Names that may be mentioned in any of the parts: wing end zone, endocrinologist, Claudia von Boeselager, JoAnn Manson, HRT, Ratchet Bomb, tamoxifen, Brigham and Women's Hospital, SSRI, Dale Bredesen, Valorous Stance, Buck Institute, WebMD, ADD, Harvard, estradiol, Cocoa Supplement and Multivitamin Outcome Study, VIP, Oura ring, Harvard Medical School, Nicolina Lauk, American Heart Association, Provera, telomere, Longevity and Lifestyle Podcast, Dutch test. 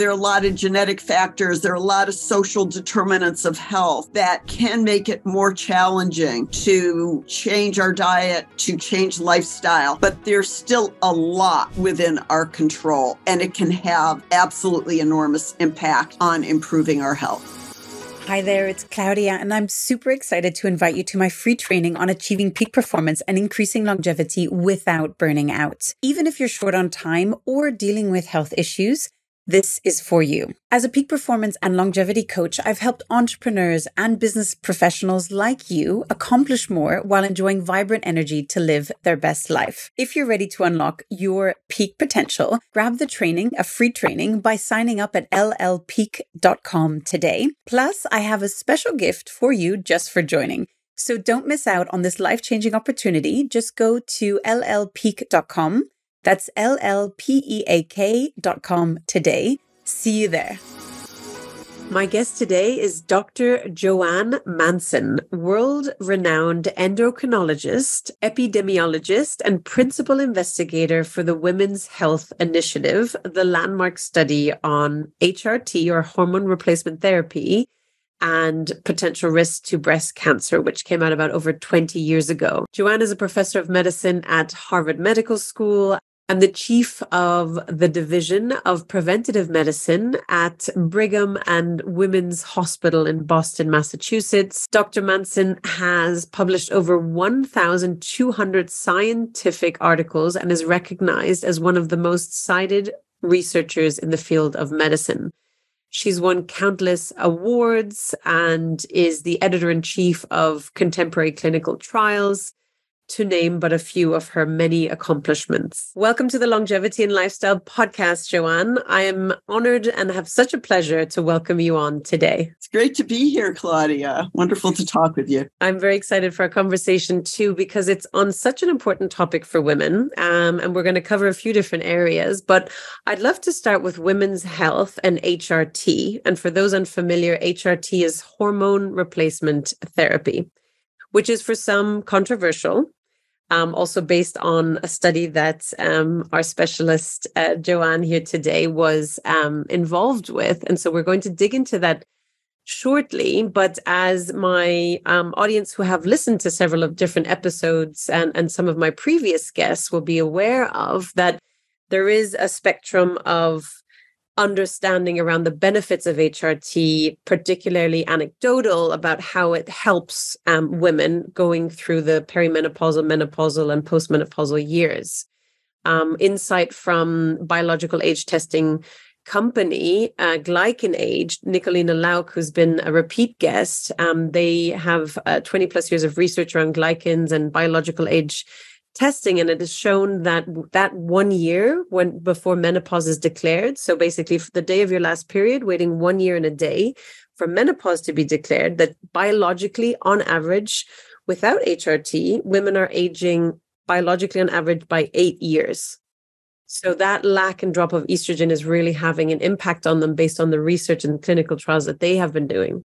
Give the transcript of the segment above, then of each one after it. There are a lot of genetic factors. There are a lot of social determinants of health that can make it more challenging to change our diet, to change lifestyle. But there's still a lot within our control, and it can have absolutely enormous impact on improving our health. Hi there, it's Claudia, and I'm super excited to invite you to my free training on achieving peak performance and increasing longevity without burning out. Even if you're short on time or dealing with health issues, this is for you. As a peak performance and longevity coach, I've helped entrepreneurs and business professionals like you accomplish more while enjoying vibrant energy to live their best life. If you're ready to unlock your peak potential, grab the training, a free training, by signing up at llpeak.com today. Plus, I have a special gift for you just for joining. So don't miss out on this life-changing opportunity. Just go to llpeak.com. That's llpeak.com today. See you there. My guest today is Dr. JoAnn Manson, world-renowned endocrinologist, epidemiologist, and principal investigator for the Women's Health Initiative, the landmark study on HRT, or hormone replacement therapy, and potential risk to breast cancer, which came out about over 20 years ago. JoAnn is a professor of medicine at Harvard Medical School and the chief of the Division of Preventative Medicine at Brigham and Women's Hospital in Boston, Massachusetts. Dr. Manson has published over 1,200 scientific articles and is recognized as one of the most cited researchers in the field of medicine. She's won countless awards and is the editor-in-chief of Contemporary Clinical Trials, to name but a few of her many accomplishments. Welcome to the Longevity and Lifestyle Podcast, JoAnn. I am honored and have such a pleasure to welcome you on today. It's great to be here, Claudia. Wonderful to talk with you. I'm very excited for our conversation too, because it's on such an important topic for women. And we're going to cover a few different areas, but I'd love to start with women's health and HRT. And for those unfamiliar, HRT is hormone replacement therapy, which is for some controversial. Also based on a study that our specialist, JoAnn, here today was involved with. And so we're going to dig into that shortly. But as my audience who have listened to several of different episodes and some of my previous guests will be aware of, that there is a spectrum of understanding around the benefits of HRT, particularly anecdotal about how it helps women going through the perimenopausal, menopausal, and postmenopausal years. Insight from biological age testing company, Glycan Age, Nicolina Lauk, who's been a repeat guest. They have 20 plus years of research around glycans and biological age testing, and it is shown that that 1 year when before menopause is declared, so basically for the day of your last period, waiting 1 year and a day for menopause to be declared, that biologically, on average, without HRT, women are aging biologically on average by 8 years. So that lack and drop of estrogen is really having an impact on them based on the research and clinical trials that they have been doing.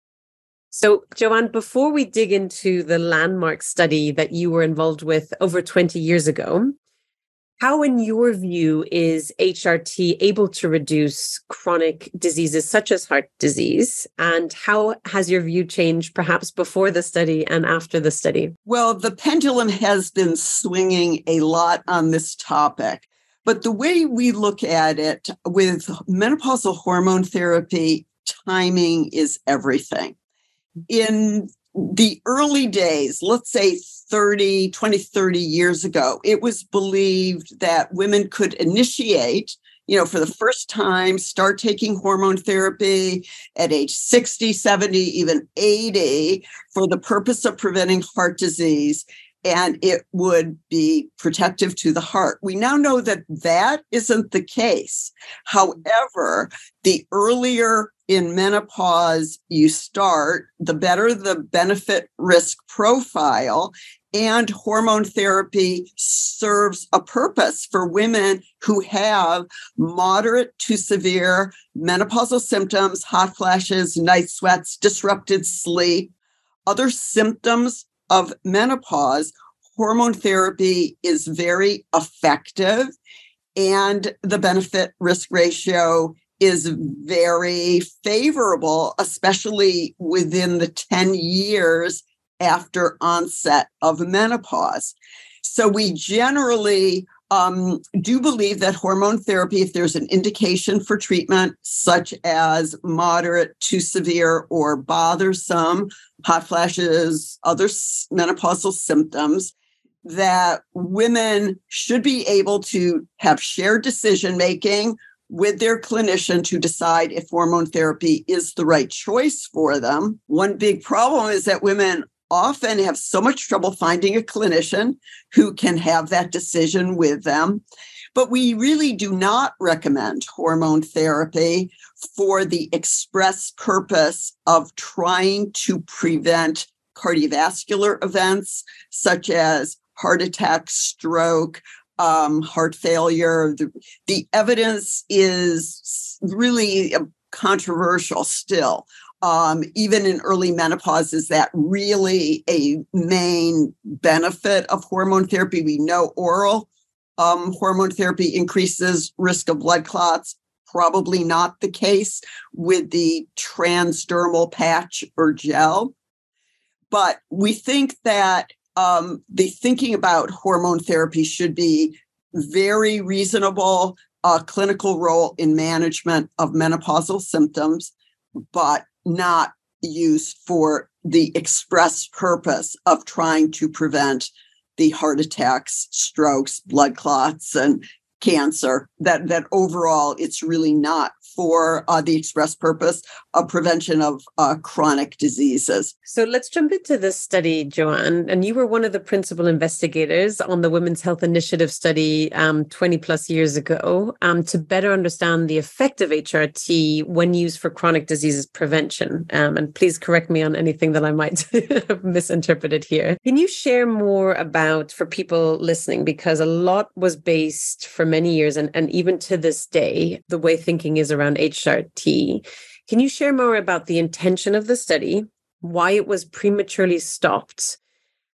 So, JoAnn, before we dig into the landmark study that you were involved with over 20 years ago, how, in your view, is HRT able to reduce chronic diseases such as heart disease? And how has your view changed perhaps before the study and after the study? Well, the pendulum has been swinging a lot on this topic. But the way we look at it with menopausal hormone therapy, timing is everything. In the early days, let's say 30 years ago, it was believed that women could initiate, for the first time, start taking hormone therapy at age 60, 70, even 80 for the purpose of preventing heart disease, and it would be protective to the heart. We now know that that isn't the case. However, the earlier in menopause you start, the better the benefit risk profile, and hormone therapy serves a purpose for women who have moderate to severe menopausal symptoms, hot flashes, night sweats, disrupted sleep, other symptoms of menopause. Hormone therapy is very effective, and the benefit risk ratio is very favorable, especially within the 10 years after onset of menopause. So we generally do believe that hormone therapy, if there's an indication for treatment, such as moderate to severe or bothersome, hot flashes, other menopausal symptoms, that women should be able to have shared decision-making with their clinician to decide if hormone therapy is the right choice for them. One big problem is that women often have so much trouble finding a clinician who can have that decision with them. But we really do not recommend hormone therapy for the express purpose of trying to prevent cardiovascular events such as heart attack, stroke, heart failure. The evidence is really controversial still. Even in early menopause, is that really a main benefit of hormone therapy? We know oral hormone therapy increases risk of blood clots. Probably not the case with the transdermal patch or gel. But we think that the thinking about hormone therapy should be very reasonable, clinical role in management of menopausal symptoms, but not used for the express purpose of trying to prevent the heart attacks, strokes, blood clots, and cancer. That overall, it's really not for the express purpose of prevention of chronic diseases. So let's jump into this study, JoAnn. And you were one of the principal investigators on the Women's Health Initiative study 20 plus years ago to better understand the effect of HRT when used for chronic diseases prevention. And please correct me on anything that I might have misinterpreted here. Can you share more about, for people listening, because a lot was based for many years and even to this day, the way thinking is around HRT. Can you share more about the intention of the study, why it was prematurely stopped,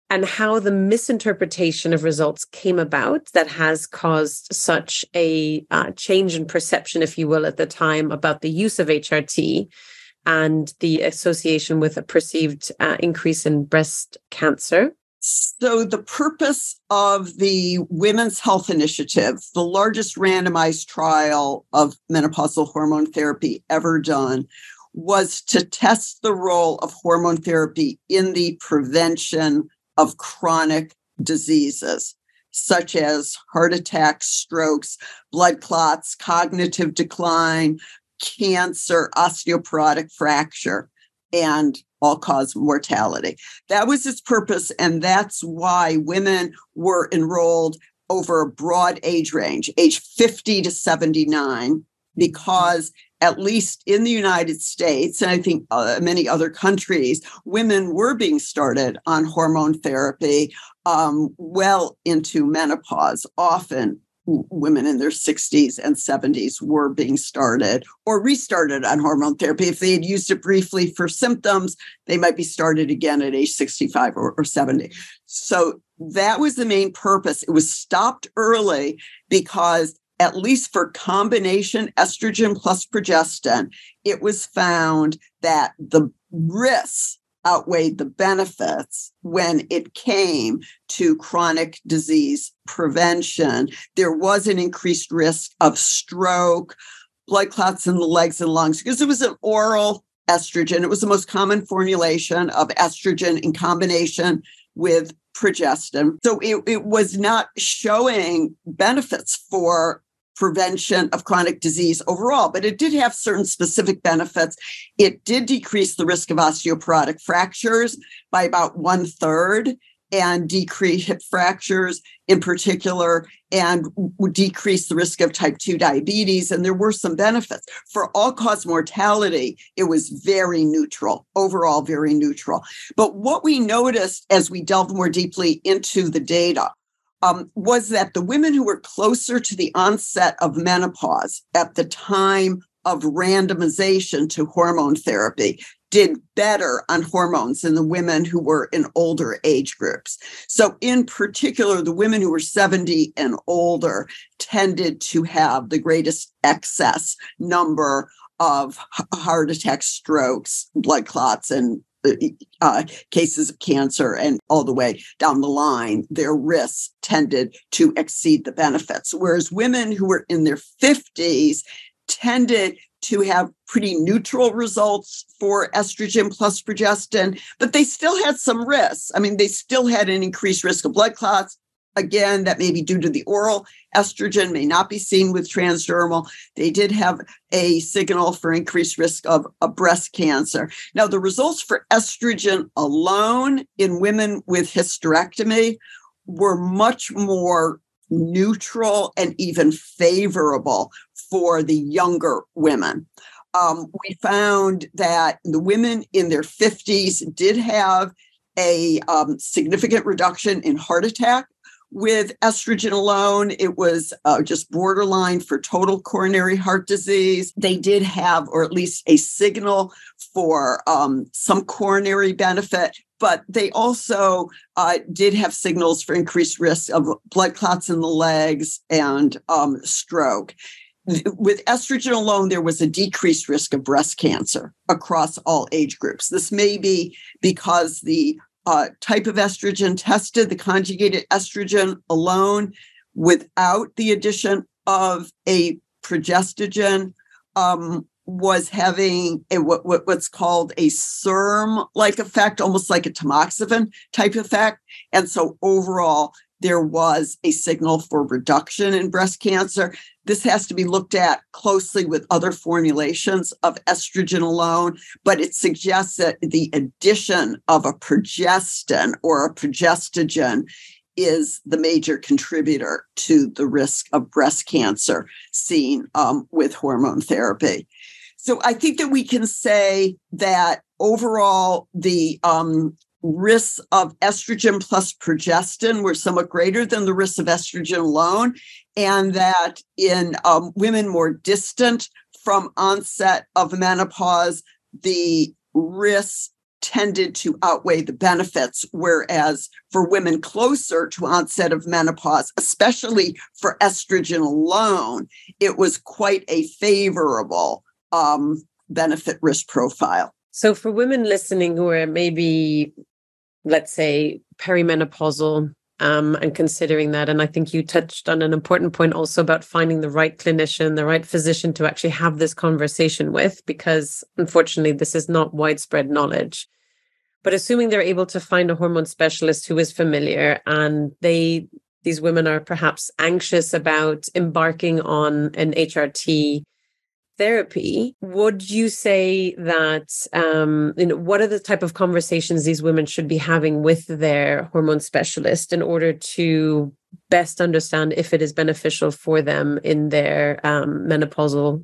and how the misinterpretation of results came about that has caused such a change in perception, if you will, at the time about the use of HRT and the association with a perceived increase in breast cancer? So the purpose of the Women's Health Initiative, the largest randomized trial of menopausal hormone therapy ever done, was to test the role of hormone therapy in the prevention of chronic diseases, such as heart attacks, strokes, blood clots, cognitive decline, cancer, osteoporotic fracture, and all-cause mortality. That was its purpose, and that's why women were enrolled over a broad age range, age 50 to 79, because at least in the United States, and I think many other countries, women were being started on hormone therapy well into menopause. Often women in their 60s and 70s were being started or restarted on hormone therapy. If they had used it briefly for symptoms, they might be started again at age 65 or 70. So that was the main purpose. It was stopped early because, at least for combination estrogen plus progestin, it was found that the risks outweighed the benefits when it came to chronic disease prevention. There was an increased risk of stroke, blood clots in the legs and lungs, because it was an oral estrogen. It was the most common formulation of estrogen in combination with progestin. So it was not showing benefits for prevention of chronic disease overall, but it did have certain specific benefits. It did decrease the risk of osteoporotic fractures by about 1/3 and decrease hip fractures in particular, and decrease the risk of type 2 diabetes. And there were some benefits. For all-cause mortality, it was very neutral, overall very neutral. But what we noticed as we delved more deeply into the data was that the women who were closer to the onset of menopause at the time of randomization to hormone therapy did better on hormones than the women who were in older age groups. So in particular, the women who were 70 and older tended to have the greatest excess number of heart attacks, strokes, blood clots, and cases of cancer, and all the way down the line, their risks tended to exceed the benefits. Whereas women who were in their 50s tended to have pretty neutral results for estrogen plus progestin, but they still had some risks. I mean, they still had an increased risk of blood clots. Again, that may be due to the oral estrogen, may not be seen with transdermal. They did have a signal for increased risk of breast cancer. Now, the results for estrogen alone in women with hysterectomy were much more neutral and even favorable for the younger women. We found that the women in their 50s did have a significant reduction in heart attack with estrogen alone. It was just borderline for total coronary heart disease. They did have, or at least a signal for some coronary benefit, but they also did have signals for increased risk of blood clots in the legs and stroke. With estrogen alone, there was a decreased risk of breast cancer across all age groups. This may be because the type of estrogen tested, the conjugated estrogen alone, without the addition of a progestogen, was having a, what's called a SERM-like effect, almost like a tamoxifen type effect. And so overall, there was a signal for reduction in breast cancer. This has to be looked at closely with other formulations of estrogen alone, but it suggests that the addition of a progestin or a progestogen is the major contributor to the risk of breast cancer seen with hormone therapy. So I think that we can say that overall, the risks of estrogen plus progestin were somewhat greater than the risks of estrogen alone, and that in women more distant from onset of menopause, the risks tended to outweigh the benefits, whereas for women closer to onset of menopause, especially for estrogen alone, it was quite a favorable benefit risk profile. So for women listening who are maybe, let's say, perimenopausal and considering that, and I think you touched on an important point also about finding the right clinician, the right physician to actually have this conversation with, because unfortunately, this is not widespread knowledge. But assuming they're able to find a hormone specialist who is familiar, and these women are perhaps anxious about embarking on an HRT therapy, would you say that, what are the type of conversations these women should be having with their hormone specialist in order to best understand if it is beneficial for them in their menopausal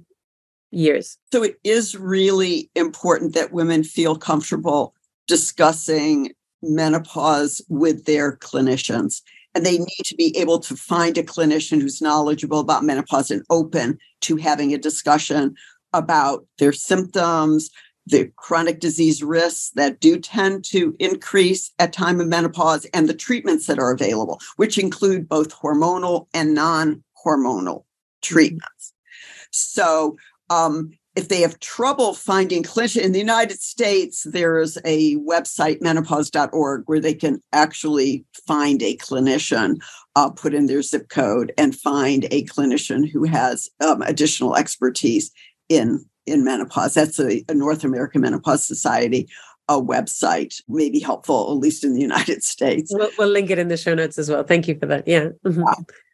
years? So it is really important that women feel comfortable discussing menopause with their clinicians. And they need to be able to find a clinician who's knowledgeable about menopause and open to having a discussion about their symptoms, the chronic disease risks that do tend to increase at time of menopause, and the treatments that are available, which include both hormonal and non-hormonal treatments. So if they have trouble finding clinicians in the United States, there is a website, menopause.org, where they can actually find a clinician, put in their zip code and find a clinician who has additional expertise in menopause. That's a North American Menopause Society website, may be helpful, at least in the United States. We'll link it in the show notes as well. Thank you for that. Yeah. Mm-hmm.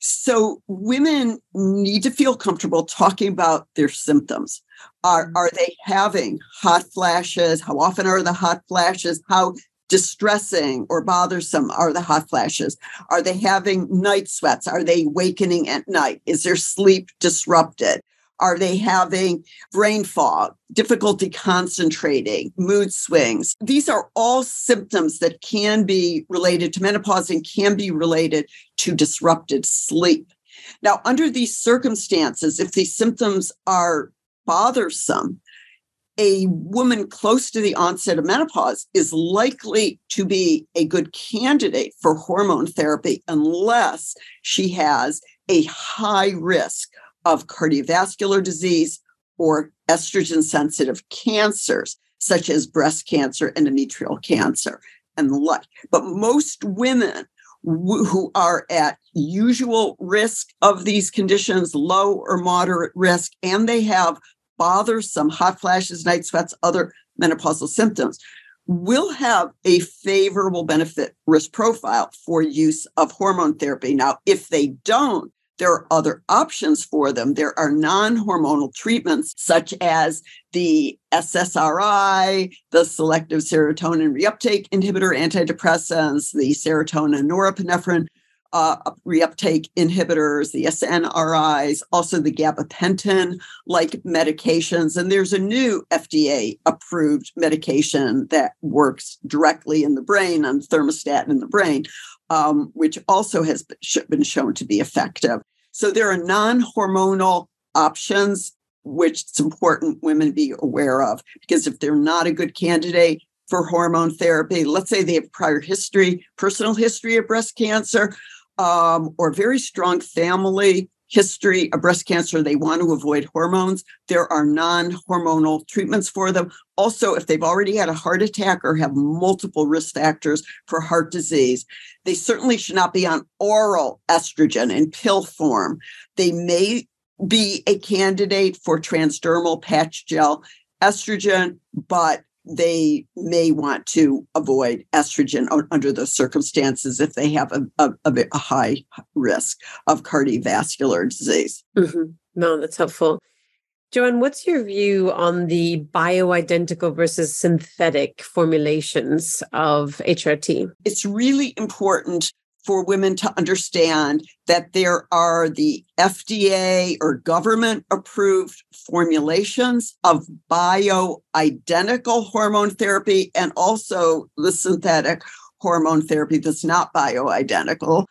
So women need to feel comfortable talking about their symptoms. Are they having hot flashes? How often are the hot flashes? How distressing or bothersome are the hot flashes? Are they having night sweats? Are they wakening at night? Is their sleep disrupted? Are they having brain fog, difficulty concentrating, mood swings? These are all symptoms that can be related to menopause and can be related to disrupted sleep. Now, under these circumstances, if these symptoms are bothersome, a woman close to the onset of menopause is likely to be a good candidate for hormone therapy unless she has a high risk of cardiovascular disease or estrogen-sensitive cancers, such as breast cancer, endometrial cancer, and the like. But most women who are at usual risk of these conditions, low or moderate risk, and they have bothersome hot flashes, night sweats, other menopausal symptoms, will have a favorable benefit risk profile for use of hormone therapy. Now, if they don't, there are other options for them. There are non-hormonal treatments such as the SSRI, the selective serotonin reuptake inhibitor antidepressants, the serotonin norepinephrine reuptake inhibitors, the SNRIs, also the gabapentin-like medications. And there's a new FDA-approved medication that works directly in the brain, on thermostat in the brain, which also has been shown to be effective. So there are non-hormonal options, which it's important women be aware of, because if they're not a good candidate for hormone therapy, let's say they have prior history, personal history of breast cancer, or very strong family history of breast cancer, they want to avoid hormones. There are non-hormonal treatments for them. Also, if they've already had a heart attack or have multiple risk factors for heart disease, they certainly should not be on oral estrogen in pill form. They may be a candidate for transdermal patch gel estrogen, but they may want to avoid estrogen under those circumstances if they have a high risk of cardiovascular disease. Mm-hmm. No, that's helpful. JoAnn, what's your view on the bioidentical versus synthetic formulations of HRT? It's really important for women to understand that there are the FDA or government-approved formulations of bioidentical hormone therapy and also the synthetic hormone therapy that's not bioidentical,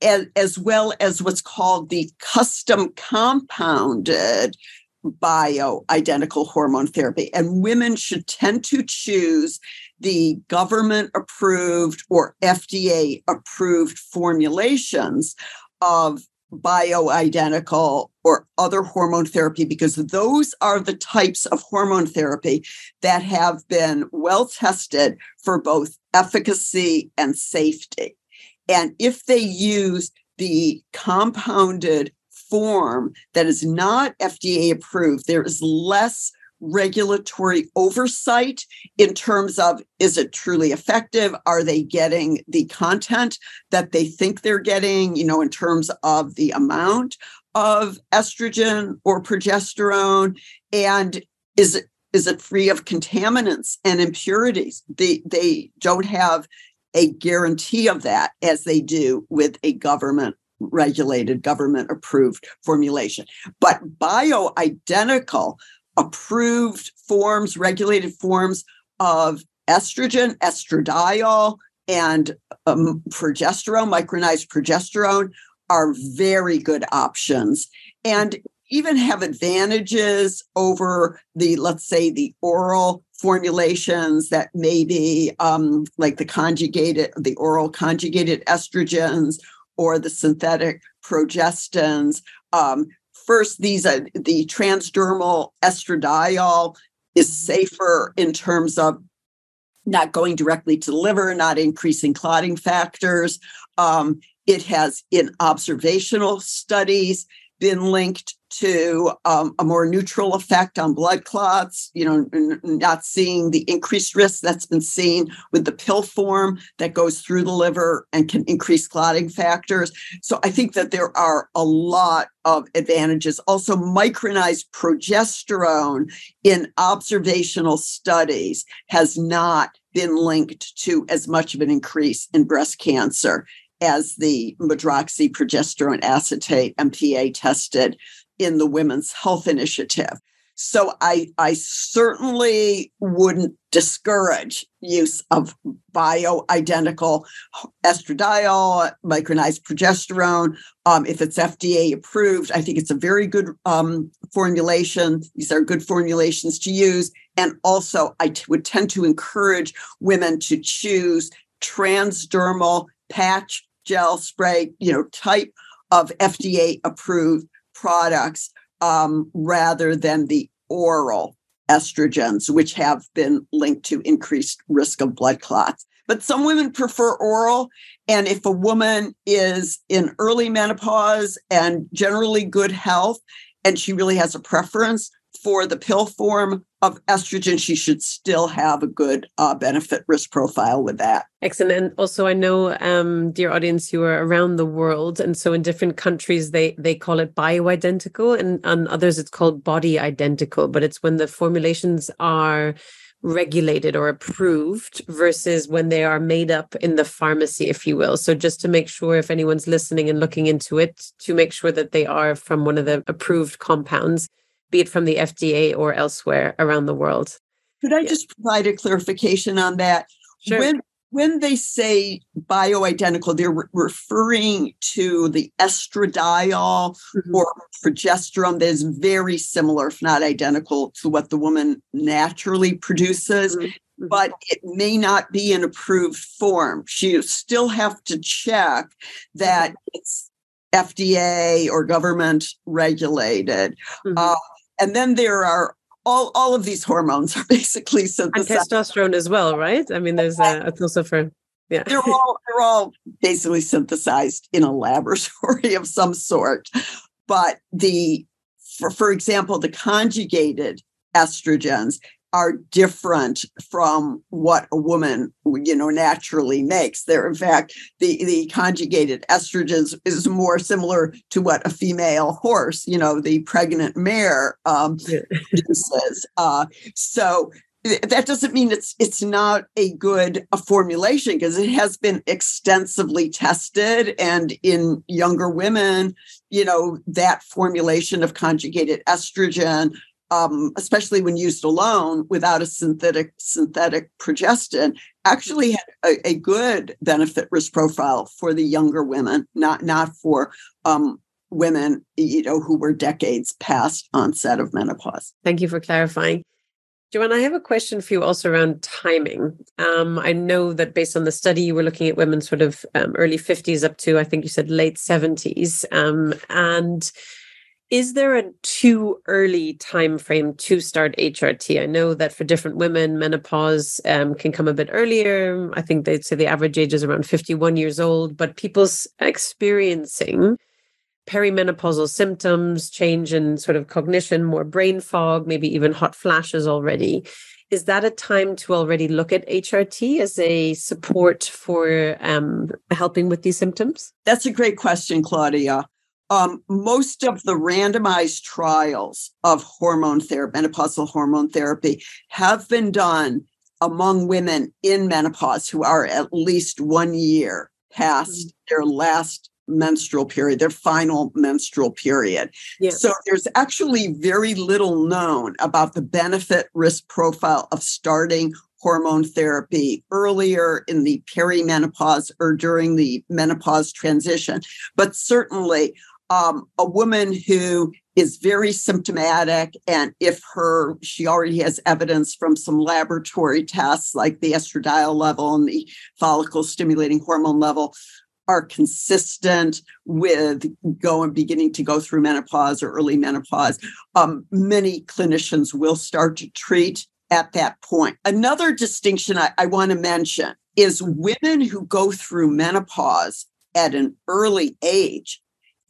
as well as what's called the custom compounded bioidentical hormone therapy. And women should tend to choose the government-approved or FDA-approved formulations of bioidentical or other hormone therapy, because those are the types of hormone therapy that have been well-tested for both efficacy and safety. And if they use the compounded form that is not FDA-approved, there is less regulatory oversight in terms of, is it truly effective? Are they getting the content that they think they're getting, you know, in terms of the amount of estrogen or progesterone? And is it free of contaminants and impurities? They don't have a guarantee of that as they do with a government regulated, government approved formulation. But bioidentical approved forms, regulated forms of estrogen, estradiol, and progesterone, micronized progesterone, are very good options and even have advantages over the, let's say, the oral formulations that may be like the oral conjugated estrogens or the synthetic progestins. First, these are the transdermal estradiol is safer in terms of not going directly to the liver, not increasing clotting factors. It has, in observational studies, been linked to a more neutral effect on blood clots, you know, not seeing the increased risk that's been seen with the pill form that goes through the liver and can increase clotting factors. So I think that there are a lot of advantages. Also, micronized progesterone in observational studies has not been linked to as much of an increase in breast cancer as the medroxyprogesterone acetate, MPA, tested in the Women's Health Initiative. So I certainly wouldn't discourage use of bioidentical estradiol, micronized progesterone. If it's FDA approved, I think it's a very good formulation. These are good formulations to use. And also, I would tend to encourage women to choose transdermal patch, gel, spray, type of FDA approved products rather than the oral estrogens, which have been linked to increased risk of blood clots. But some women prefer oral. And if a woman is in early menopause and generally good health, and she really has a preference for the pill form of estrogen, she should still have a good benefit risk profile with that. Excellent. And also, I know, dear audience, you are around the world. And so in different countries, they call it bioidentical, and on others, it's called body identical. But it's when the formulations are regulated or approved versus when they are made up in the pharmacy, if you will. So just to make sure, if anyone's listening and looking into it, to make sure that they are from one of the approved compounds, be it from the FDA or elsewhere around the world. Could I just provide a clarification on that? Sure. When they say bioidentical, they're referring to the estradiol or progesterone that is very similar, if not identical, to what the woman naturally produces, but it may not be an approved form. You still have to check that it's FDA or government regulated. And then there are all of these hormones are basically synthesized. And testosterone as well, right? I mean, there's also for, yeah. They're all basically synthesized in a laboratory of some sort. But for example, the conjugated estrogens are different from what a woman, naturally makes. They're, in fact, the conjugated estrogens is more similar to what a female horse, the pregnant mare produces. So that doesn't mean it's not a good formulation, because it has been extensively tested, and in younger women, that formulation of conjugated estrogen, especially when used alone without a synthetic progestin, actually had a good benefit risk profile for the younger women, not for women, who were decades past onset of menopause. Thank you for clarifying. JoAnn, I have a question for you also around timing. I know that based on the study, you were looking at women sort of early 50s up to, I think you said late 70s. And is there a too early time frame to start HRT? I know that for different women, menopause can come a bit earlier. I think they'd say the average age is around 51 years old, but people's experiencing perimenopausal symptoms, change in sort of cognition, more brain fog, maybe even hot flashes already. Is that a time to already look at HRT as a support for helping with these symptoms? That's a great question, Claudia. Most of the randomized trials of hormone therapy, menopausal hormone therapy, have been done among women in menopause who are at least 1 year past their last menstrual period, their final menstrual period. Yes. So there's actually very little known about the benefit risk profile of starting hormone therapy earlier in the perimenopause or during the menopause transition. But certainly, a woman who is very symptomatic, and if she already has evidence from some laboratory tests like the estradiol level and the follicle stimulating hormone level are consistent with beginning to go through menopause or early menopause, many clinicians will start to treat at that point. Another distinction I want to mention is women who go through menopause at an early age.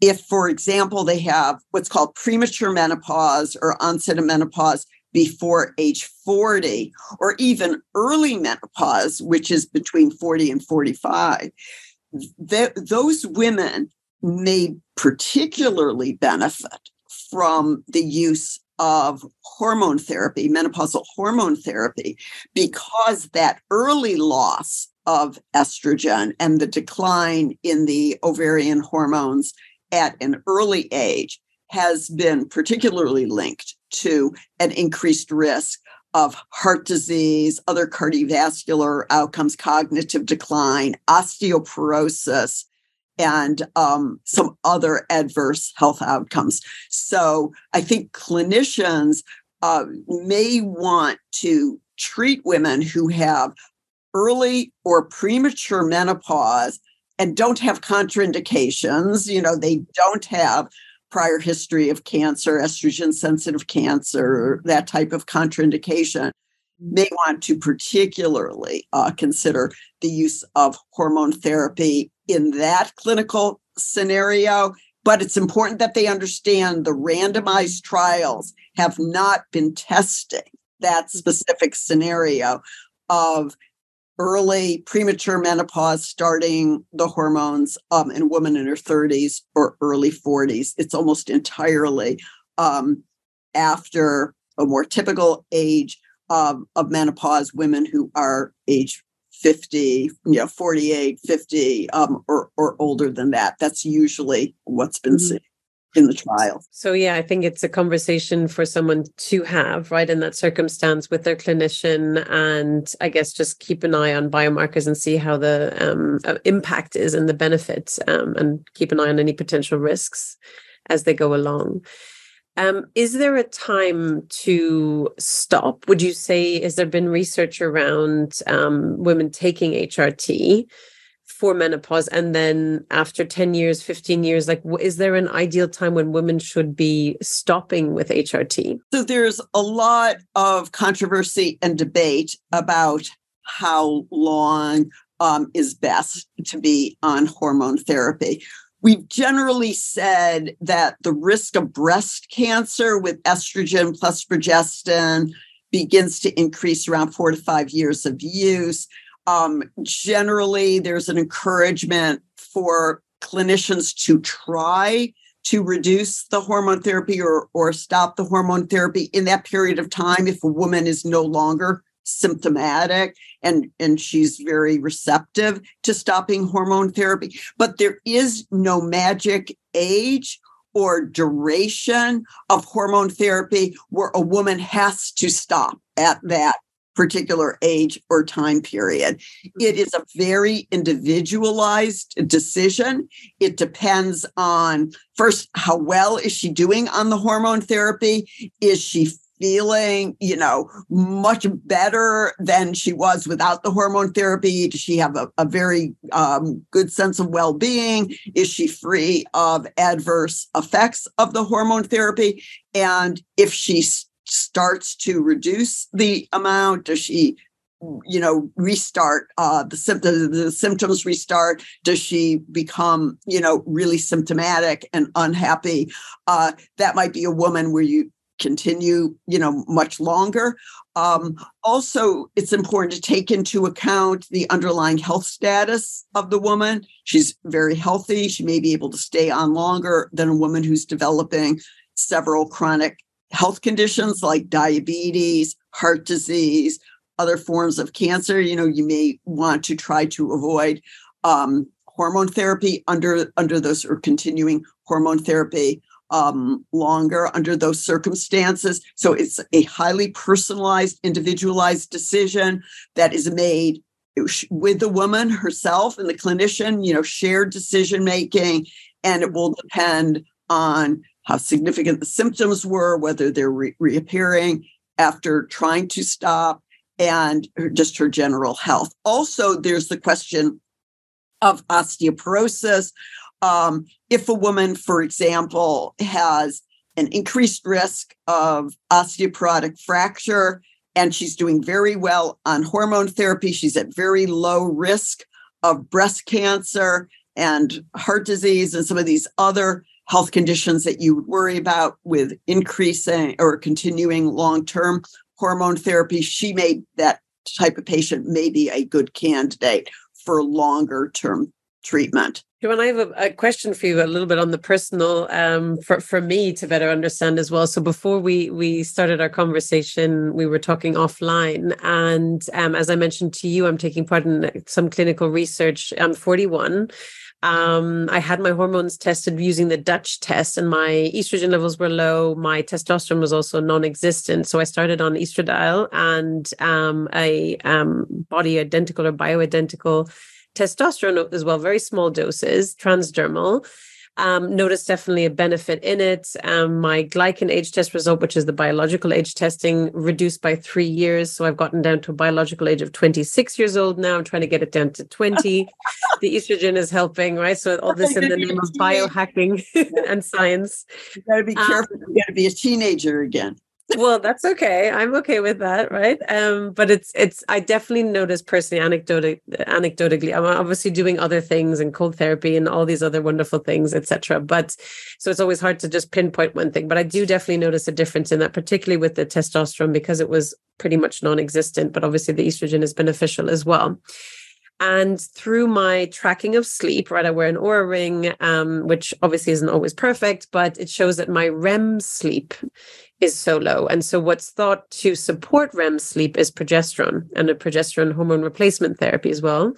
If, for example, they have what's called premature menopause or onset of menopause before age 40, or even early menopause, which is between 40 and 45, those women may particularly benefit from the use of hormone therapy, menopausal hormone therapy, because that early loss of estrogen and the decline in the ovarian hormones at an early age has been particularly linked to an increased risk of heart disease, other cardiovascular outcomes, cognitive decline, osteoporosis, and some other adverse health outcomes. So I think clinicians may want to treat women who have early or premature menopause and don't have contraindications. You know, they don't have prior history of cancer, estrogen-sensitive cancer, that type of contraindication. May want to particularly consider the use of hormone therapy in that clinical scenario, but it's important that they understand the randomized trials have not been testing that specific scenario of early premature menopause starting the hormones in a woman in her 30s or early 40s. It's almost entirely after a more typical age of menopause, women who are age 50, 48, 50, or older than that. That's usually what's been seen in the trial. So yeah, I think it's a conversation for someone to have, right, in that circumstance with their clinician, and I guess just keep an eye on biomarkers and see how the impact is and the benefits, and keep an eye on any potential risks as they go along. Is there a time to stop? Would you say, has there been research around women taking HRT for menopause? And then after 10 years, 15 years, like, is there an ideal time when women should be stopping with HRT? So there's a lot of controversy and debate about how long is best to be on hormone therapy. We've generally said that the risk of breast cancer with estrogen plus progestin begins to increase around 4 to 5 years of use. Generally, there's an encouragement for clinicians to try to reduce the hormone therapy or stop the hormone therapy in that period of time if a woman is no longer symptomatic and she's very receptive to stopping hormone therapy. But there is no magic age or duration of hormone therapy where a woman has to stop at that particular age or time period. It is a very individualized decision. It depends on, first, how well is she doing on the hormone therapy? Is she feeling, much better than she was without the hormone therapy? Does she have a very good sense of well-being? Is she free of adverse effects of the hormone therapy? And if she starts to reduce the amount, does she, restart the symptoms restart? Does she become, really symptomatic and unhappy? That might be a woman where you continue, much longer. Also, it's important to take into account the underlying health status of the woman. She's very healthy. She may be able to stay on longer than a woman who's developing several chronic health conditions like diabetes, heart disease, other forms of cancer. You may want to try to avoid hormone therapy under those, or continuing hormone therapy longer under those circumstances. So it's a highly personalized, individualized decision that is made with the woman herself and the clinician, shared decision making, and it will depend on how significant the symptoms were, whether they're reappearing after trying to stop, and just her general health. Also, there's the question of osteoporosis. If a woman, for example, has an increased risk of osteoporotic fracture and she's doing very well on hormone therapy, she's at very low risk of breast cancer and heart disease and some of these other health conditions that you would worry about with increasing or continuing long-term hormone therapy. That type of patient may be a good candidate for longer-term treatment. JoAnn, I have a question for you a little bit on the personal, for me to better understand as well. So before we started our conversation, we were talking offline. And as I mentioned to you, I'm taking part in some clinical research. I'm 41. I had my hormones tested using the Dutch test, and my estrogen levels were low. My testosterone was also non-existent. So I started on estradiol and body identical or bioidentical testosterone as well, very small doses, transdermal. Noticed definitely a benefit in it. My Glycan Age test result, which is the biological age testing, reduced by 3 years. So I've gotten down to a biological age of 26 years old now. I'm trying to get it down to 20. The estrogen is helping, right? So all this in the name of biohacking and science. You got to be careful. You got to be a teenager again. Well, that's okay. I'm okay with that, right? But it's. I definitely noticed personally, anecdotally. I'm obviously doing other things and cold therapy and all these other wonderful things, etc. But so it's always hard to just pinpoint one thing. But I do definitely notice a difference in that, particularly with the testosterone, because it was pretty much non-existent. But obviously, the estrogen is beneficial as well. And through my tracking of sleep, right, I wear an Oura ring, which obviously isn't always perfect, but it shows that my REM sleep is so low. And so what's thought to support REM sleep is progesterone and a progesterone hormone replacement therapy as well.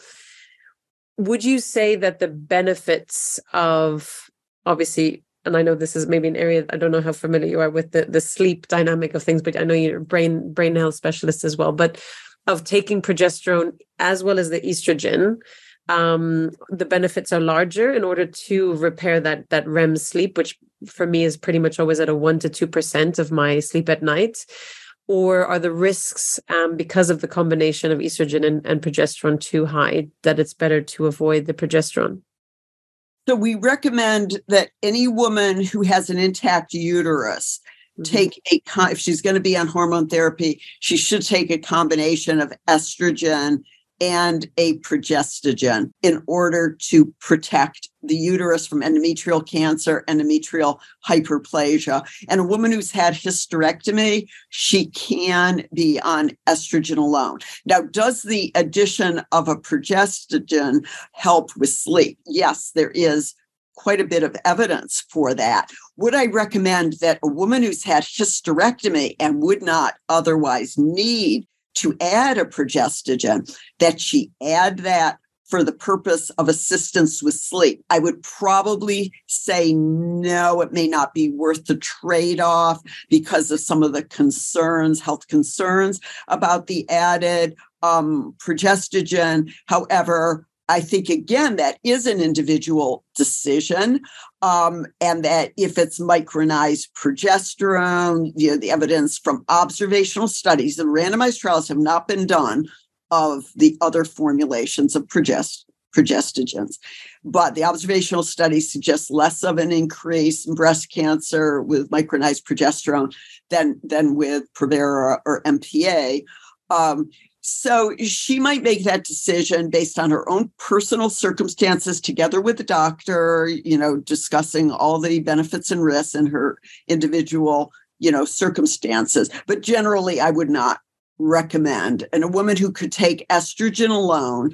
Would you say that the benefits of, obviously, and I know this is maybe an area, I don't know how familiar you are with the sleep dynamic of things, but I know you're a brain health specialist as well, but of taking progesterone as well as the estrogen, the benefits are larger in order to repair that REM sleep, which for me is pretty much always at a 1% to 2% of my sleep at night? Or are the risks because of the combination of estrogen and progesterone too high that it's better to avoid the progesterone? So we recommend that any woman who has an intact uterus take if she's going to be on hormone therapy, she should take a combination of estrogen and a progestogen in order to protect the uterus from endometrial cancer, endometrial hyperplasia. And a woman who's had hysterectomy, she can be on estrogen alone. Now, does the addition of a progestogen help with sleep? Yes, there is quite a bit of evidence for that. Would I recommend that a woman who's had hysterectomy and would not otherwise need to add a progestogen, that she add that for the purpose of assistance with sleep? I would probably say no, it may not be worth the trade-off because of some of the concerns, health concerns about the added progestogen. However, I think, again, that is an individual decision, and that if it's micronized progesterone, the evidence from observational studies, the randomized trials have not been done of the other formulations of progestogens. But the observational studies suggest less of an increase in breast cancer with micronized progesterone than with Provera or MPA. So she might make that decision based on her own personal circumstances, together with the doctor, discussing all the benefits and risks in her individual, circumstances. But generally, I would not recommend. And a woman who could take estrogen alone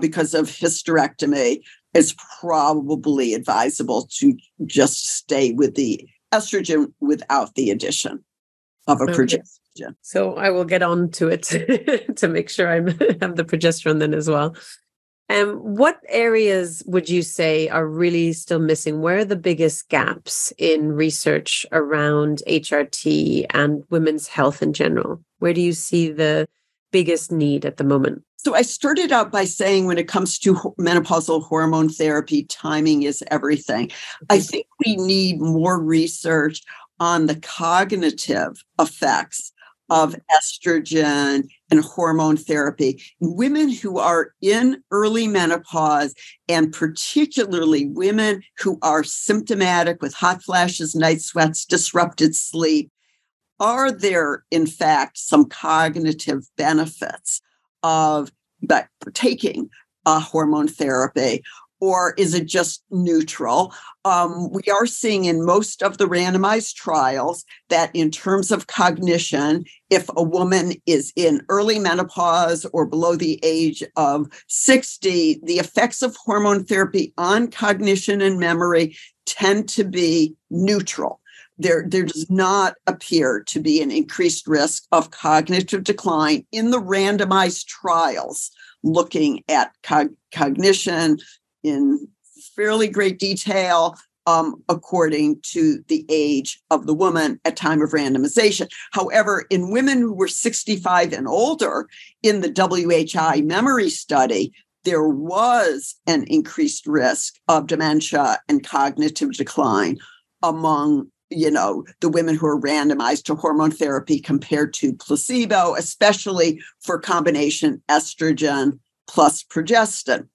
because of hysterectomy, is probably advisable to just stay with the estrogen without the addition of a progesterone. So I will get on to it to make sure I have the progesterone then as well. What areas would you say are really still missing? Where are the biggest gaps in research around HRT and women's health in general? Where do you see the biggest need at the moment? So I started out by saying when it comes to menopausal hormone therapy, timing is everything. I think we need more research on the cognitive effects of estrogen and hormone therapy. Women who are in early menopause, and particularly women who are symptomatic with hot flashes, night sweats, disrupted sleep, are there, in fact, some cognitive benefits of taking hormone therapy? Or is it just neutral? We are seeing in most of the randomized trials that in terms of cognition, if a woman is in early menopause or below the age of 60, the effects of hormone therapy on cognition and memory tend to be neutral. There does not appear to be an increased risk of cognitive decline in the randomized trials looking at cognition in fairly great detail according to the age of the woman at time of randomization. However, in women who were 65 and older in the WHI memory study, there was an increased risk of dementia and cognitive decline among, the women who are randomized to hormone therapy compared to placebo, especially for combination estrogen plus progestin.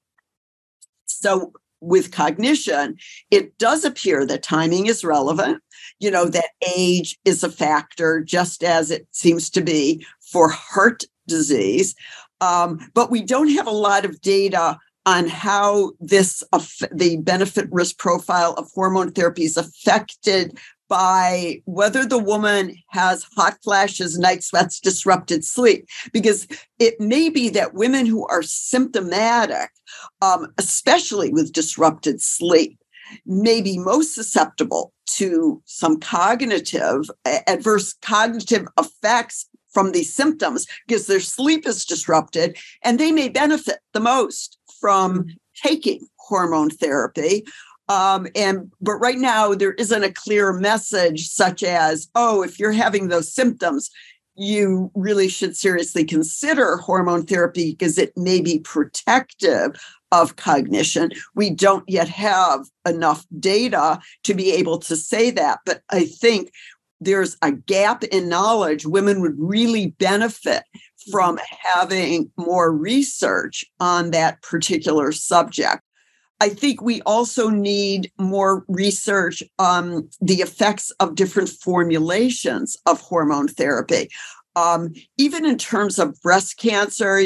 So with cognition, it does appear that timing is relevant, that age is a factor, just as it seems to be for heart disease. But we don't have a lot of data on how this the benefit risk profile of hormone therapy is affected by whether the woman has hot flashes, night sweats, disrupted sleep, because it may be that women who are symptomatic, especially with disrupted sleep, may be most susceptible to some adverse cognitive effects from these symptoms because their sleep is disrupted, and they may benefit the most from taking hormone therapy. But right now there isn't a clear message such as, oh, if you're having those symptoms, you really should seriously consider hormone therapy because it may be protective of cognition. We don't yet have enough data to be able to say that, but I think there's a gap in knowledge. Women would really benefit from having more research on that particular subject. I think we also need more research on the effects of different formulations of hormone therapy. Even in terms of breast cancer,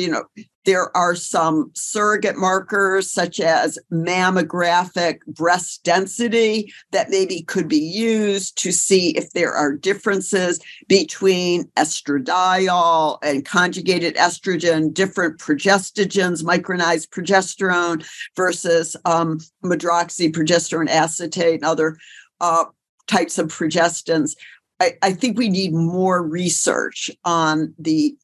there are some surrogate markers such as mammographic breast density that maybe could be used to see if there are differences between estradiol and conjugated estrogen, different progestogens, micronized progesterone versus medroxyprogesterone acetate and other types of progestins. I think we need more research on the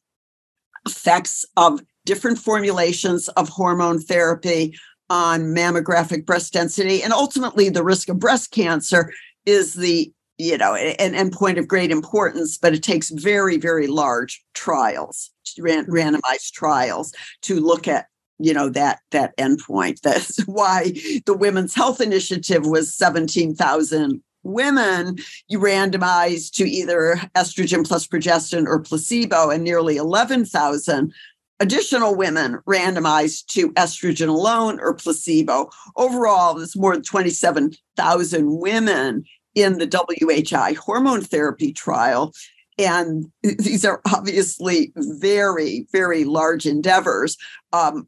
effects of different formulations of hormone therapy on mammographic breast density. And ultimately, the risk of breast cancer is an endpoint of great importance, but it takes very, very large trials, randomized trials to look at, that endpoint. That's why the Women's Health Initiative was 17,000 women you randomized to either estrogen plus progestin or placebo, and nearly 11,000 additional women randomized to estrogen alone or placebo. Overall, there's more than 27,000 women in the WHI hormone therapy trial. And these are obviously very, very large endeavors.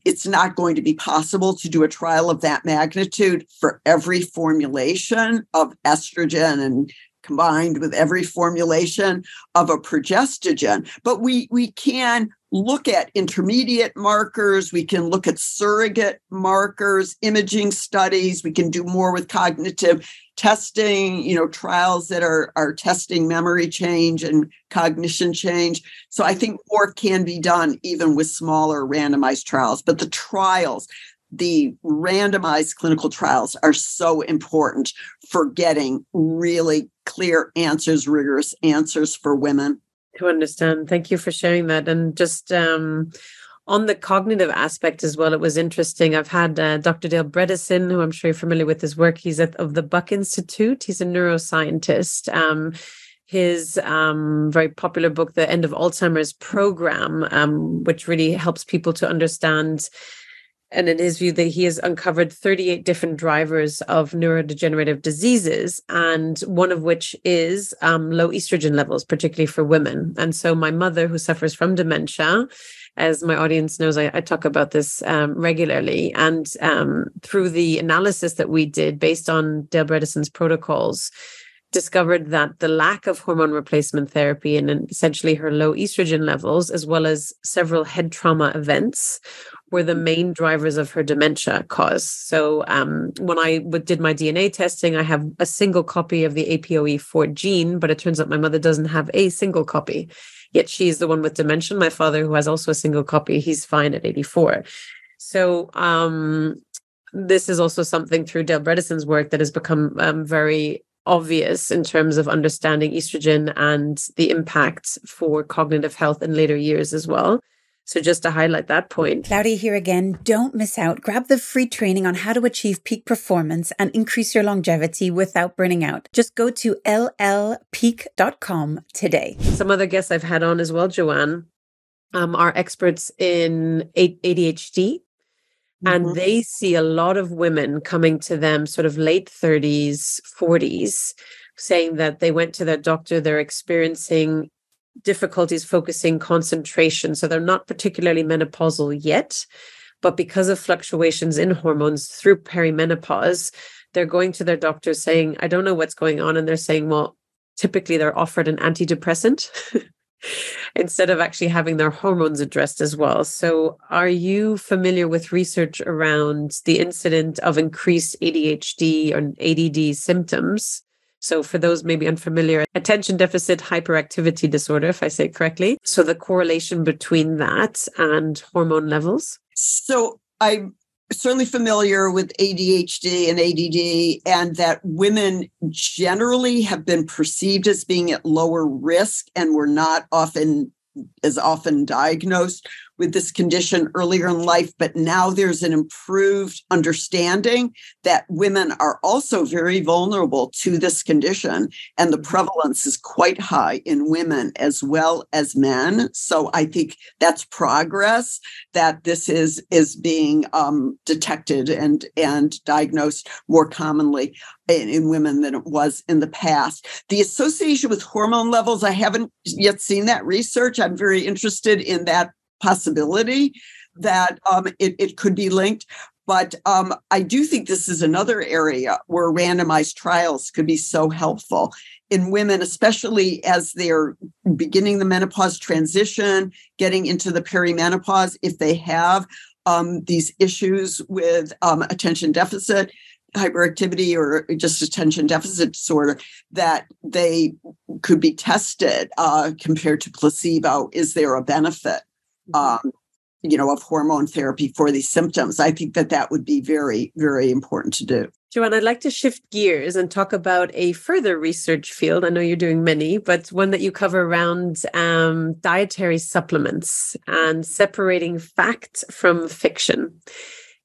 It's not going to be possible to do a trial of that magnitude for every formulation of estrogen and combined with every formulation of a progestogen. But we can look at intermediate markers. We can look at surrogate markers, imaging studies. We can do more with cognitive testing, trials that are testing memory change and cognition change. So I think more can be done even with smaller randomized trials. But the randomized clinical trials are so important for getting really clear answers, rigorous answers for women. To understand. Thank you for sharing that. And just on the cognitive aspect as well, it was interesting. I've had Dr. Dale Bredesen, who I'm sure you're familiar with his work. He's of the Buck Institute. He's a neuroscientist. His very popular book, The End of Alzheimer's Program, which really helps people to understand. And in his view, that he has uncovered 38 different drivers of neurodegenerative diseases, and one of which is low estrogen levels, particularly for women. And so my mother, who suffers from dementia, as my audience knows, I talk about this regularly. And through the analysis that we did based on Dale Bredesen's protocols, discovered that the lack of hormone replacement therapy and essentially her low estrogen levels, as well as several head trauma events, were the main drivers of her dementia cause. So when I did my DNA testing, I have a single copy of the APOE4 gene, but it turns out my mother doesn't have a single copy, yet she is the one with dementia. My father, who has also a single copy, he's fine at 84. So this is also something through Dale Bredesen's work that has become very obvious in terms of understanding estrogen and the impact for cognitive health in later years as well. So just to highlight that point. Claudia here again. Don't miss out. Grab the free training on how to achieve peak performance and increase your longevity without burning out. Just go to llpeak.com today. Some other guests I've had on as well, JoAnn, are experts in ADHD. And they see a lot of women coming to them sort of late 30s, 40s, saying that they went to their doctor, they're experiencing difficulties focusing, concentration. So they're not particularly menopausal yet, but because of fluctuations in hormones through perimenopause, they're going to their doctor saying, I don't know what's going on. And they're saying, well, typically they're offered an antidepressant instead of actually having their hormones addressed as well. So are you familiar with research around the incidence of increased ADHD or ADD symptoms? So for those maybe unfamiliar, attention deficit hyperactivity disorder, if I say it correctly. So the correlation between that and hormone levels. So I'm certainly familiar with ADHD and ADD, and that women generally have been perceived as being at lower risk and were not often diagnosed with this condition earlier in life, but now there's an improved understanding that women are also very vulnerable to this condition, and the prevalence is quite high in women as well as men. So I think that's progress, that this is being detected and diagnosed more commonly in women than it was in the past. The association with hormone levels, I haven't yet seen that research. I'm very interested in that possibility that it could be linked. But I do think this is another area where randomized trials could be so helpful in women, especially as they're beginning the menopause transition, getting into the perimenopause, if they have these issues with attention deficit hyperactivity or just attention deficit disorder, that they could be tested compared to placebo. Is there a benefit, of hormone therapy for these symptoms? I think that would be very, very important to do. JoAnn, I'd like to shift gears and talk about a further research field. I know you're doing many, but one that you cover around dietary supplements and separating fact from fiction.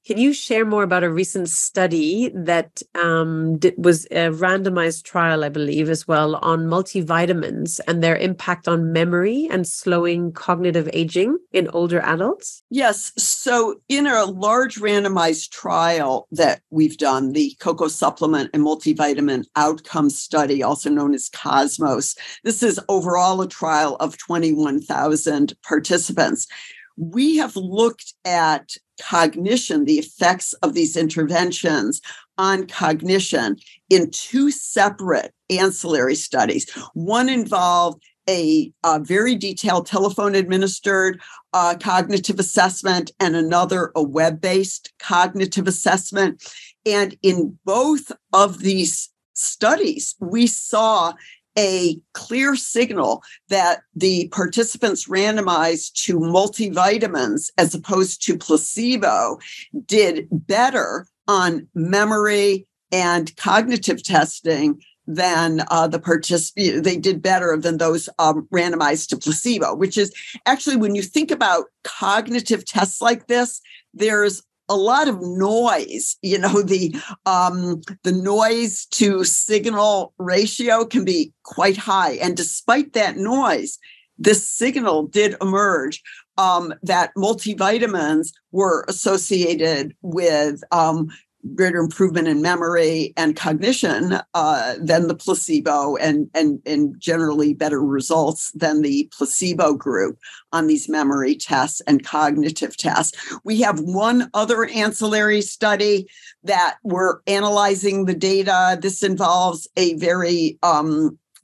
Can you share more about a recent study that was a randomized trial, I believe, as well, on multivitamins and their impact on memory and slowing cognitive aging in older adults? Yes. So in a large randomized trial that we've done, the Cocoa Supplement and Multivitamin Outcome Study, also known as COSMOS, this is overall a trial of 21,000 participants. We have looked at cognition, the effects of these interventions on cognition in two separate ancillary studies. One involved a very detailed telephone-administered cognitive assessment and another a web-based cognitive assessment. And in both of these studies, we saw a clear signal that the participants randomized to multivitamins as opposed to placebo did better on memory and cognitive testing than the participants. They did better than those randomized to placebo, which is actually, when you think about cognitive tests like this, there's a lot of noise. The noise to signal ratio can be quite high. And despite that noise, this signal did emerge that multivitamins were associated with greater improvement in memory and cognition than the placebo, and generally better results than the placebo group on these memory tests and cognitive tests. We have one other ancillary study that we're analyzing the data. This involves a very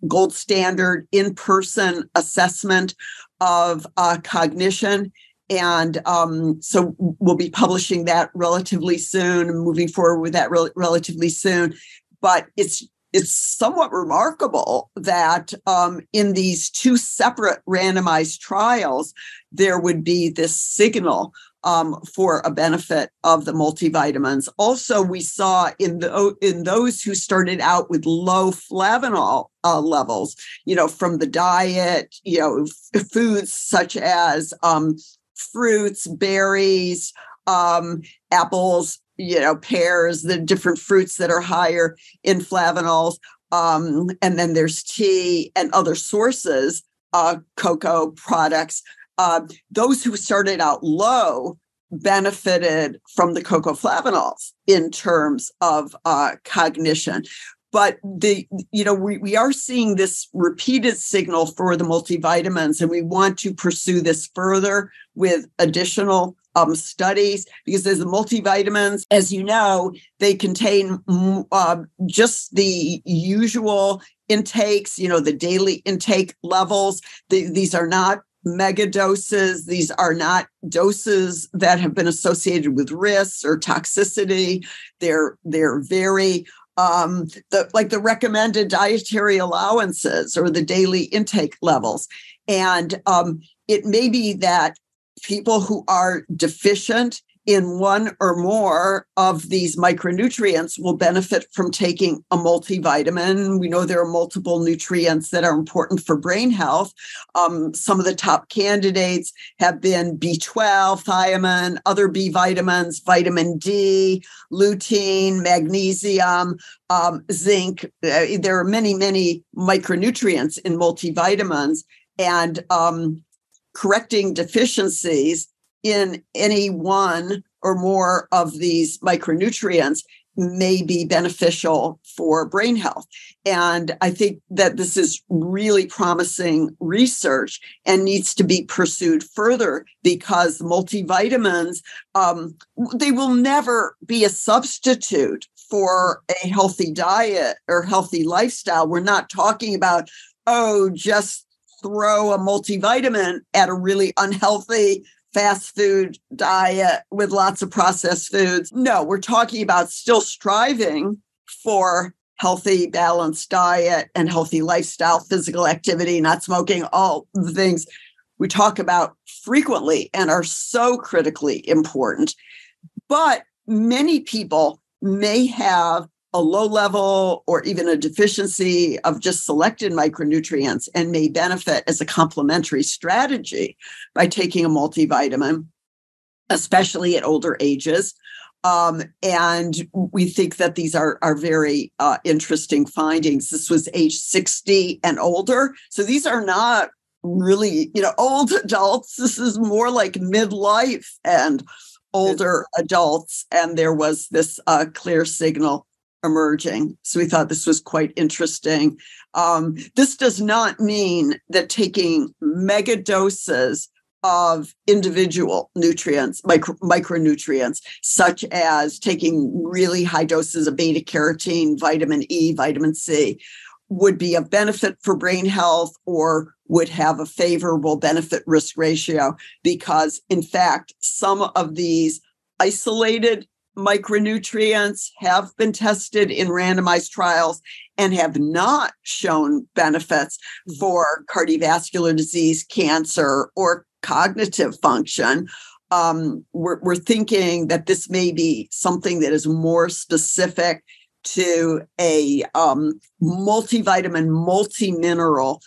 gold standard in-person assessment of cognition. And so we'll be publishing that relatively soon, moving forward with that relatively soon. But it's somewhat remarkable that in these two separate randomized trials, there would be this signal for a benefit of the multivitamins. Also, we saw in those who started out with low flavanol levels, from the diet, foods such as fruits, berries, apples, pears, the different fruits that are higher in flavanols. And then there's tea and other sources, cocoa products. Those who started out low benefited from the cocoa flavanols in terms of cognition. But we are seeing this repeated signal for the multivitamins, and we want to pursue this further with additional studies, because there's the multivitamins, as you know, they contain just the usual intakes, the daily intake levels. These are not mega doses. These are not doses that have been associated with risks or toxicity. They're very like the recommended dietary allowances or the daily intake levels. And it may be that people who are deficient in one or more of these micronutrients will benefit from taking a multivitamin. We know there are multiple nutrients that are important for brain health. Some of the top candidates have been B12, thiamine, other B vitamins, vitamin D, lutein, magnesium, zinc. There are many, many micronutrients in multivitamins, and correcting deficiencies in any one or more of these micronutrients may be beneficial for brain health. And I think that this is really promising research and needs to be pursued further, because multivitamins, they will never be a substitute for a healthy diet or healthy lifestyle. We're not talking about, just throw a multivitamin at a really unhealthy fast food diet with lots of processed foods. No, we're talking about still striving for healthy, balanced diet and healthy lifestyle, physical activity, not smoking, all the things we talk about frequently and are so critically important. But many people may have a low level or even a deficiency of just selected micronutrients and may benefit as a complementary strategy by taking a multivitamin, especially at older ages. And we think that these are very interesting findings. This was age 60 and older. So these are not really, old adults. This is more like midlife and older adults. And there was this clear signal emerging. So we thought this was quite interesting. This does not mean that taking mega doses of individual nutrients, micronutrients, such as taking really high doses of beta carotene, vitamin E, vitamin C, would be of benefit for brain health or would have a favorable benefit risk ratio, because in fact, some of these isolated micronutrients have been tested in randomized trials and have not shown benefits for cardiovascular disease, cancer, or cognitive function. We're thinking that this may be something that is more specific to a multivitamin, multi-mineral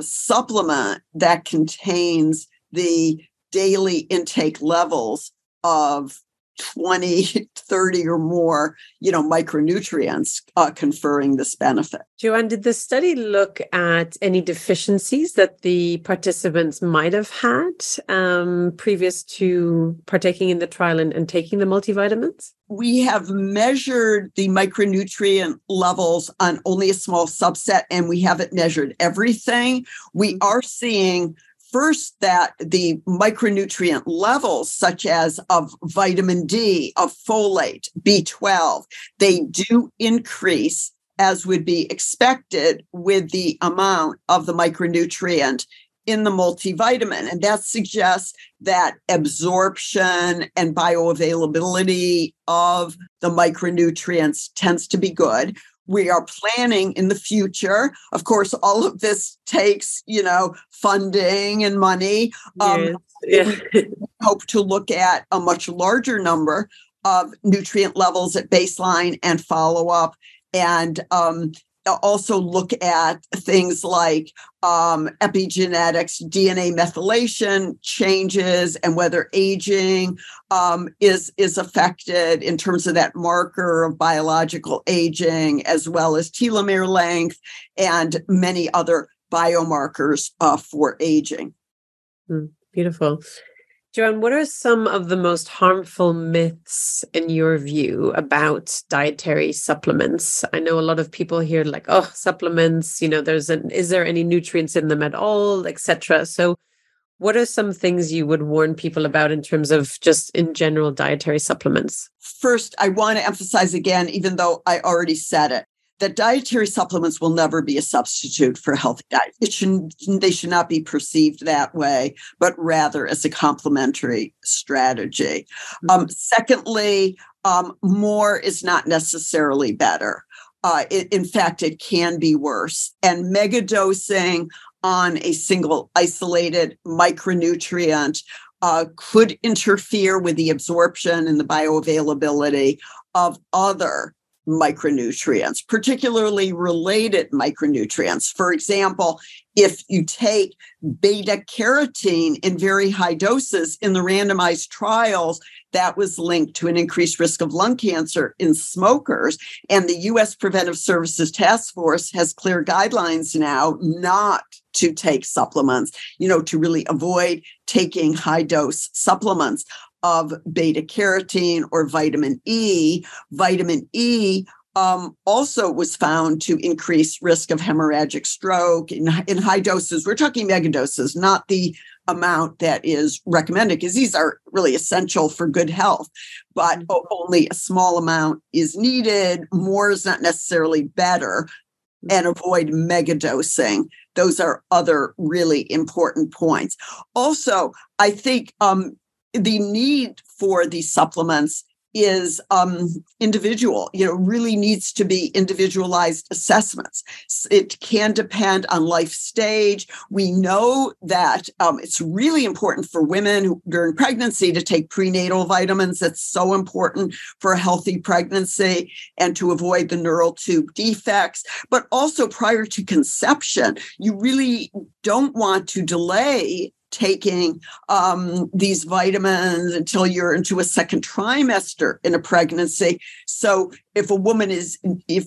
supplement that contains the daily intake levels of 20, 30 or more, micronutrients conferring this benefit. JoAnn, did the study look at any deficiencies that the participants might have had previous to partaking in the trial and taking the multivitamins? We have measured the micronutrient levels on only a small subset, and we haven't measured everything. We are seeing first, that the micronutrient levels, such as of vitamin D, of folate, B12, they do increase as would be expected with the amount of the micronutrient in the multivitamin. And that suggests that absorption and bioavailability of the micronutrients tends to be good. We are planning in the future. Of course, all of this takes, funding and money. Yes. Yeah. hope to look at a much larger number of nutrient levels at baseline and follow-up, and also look at things like epigenetics, DNA methylation changes, and whether aging is affected in terms of that marker of biological aging, as well as telomere length and many other biomarkers for aging. Beautiful. JoAnn, what are some of the most harmful myths in your view about dietary supplements? I know a lot of people hear like, oh, supplements, you know, is there any nutrients in them at all, etc. So what are some things you would warn people about in terms of just in general dietary supplements? First, I want to emphasize again, even though I already said it, that dietary supplements will never be a substitute for a healthy diet. They should not be perceived that way, but rather as a complementary strategy. Secondly, more is not necessarily better. In fact, it can be worse. And megadosing on a single isolated micronutrient could interfere with the absorption and the bioavailability of other micronutrients, particularly related micronutrients. For example, if you take beta carotene in very high doses in the randomized trials, that was linked to an increased risk of lung cancer in smokers. And the U.S. Preventive Services Task Force has clear guidelines now not to take supplements, you know, to really avoid taking high dose supplements of beta carotene or vitamin E. Vitamin E also was found to increase risk of hemorrhagic stroke in high doses. We're talking megadoses, not the amount that is recommended, because these are really essential for good health, but only a small amount is needed. More is not necessarily better, and avoid megadosing. Those are other really important points. Also, I think the need for these supplements is individual, you know, really needs to be individualized assessments. It can depend on life stage. We know that it's really important for women during pregnancy to take prenatal vitamins. That's so important for a healthy pregnancy and to avoid the neural tube defects. But also prior to conception, you really don't want to delay taking these vitamins until you're into a second trimester in a pregnancy. So if a woman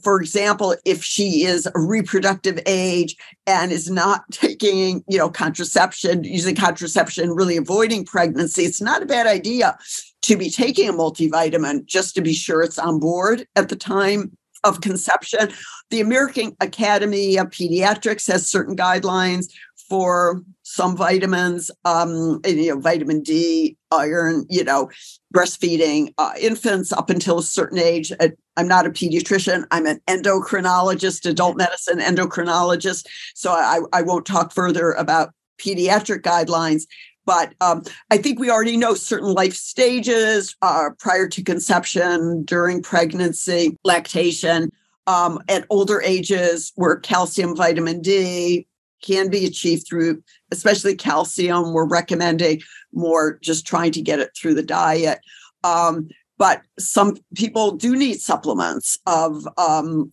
for example, if she is a reproductive age and is not taking, you know, contraception, using contraception, really avoiding pregnancy, it's not a bad idea to be taking a multivitamin just to be sure it's on board at the time of conception. The American Academy of Pediatrics has certain guidelines for some vitamins, you know, vitamin D, iron, you know, breastfeeding infants up until a certain age. I'm not a pediatrician. I'm an endocrinologist, adult medicine endocrinologist. So I won't talk further about pediatric guidelines. But I think we already know certain life stages prior to conception, during pregnancy, lactation, at older ages where calcium, vitamin D, can be achieved through, especially calcium. We're recommending more just trying to get it through the diet. But some people do need supplements of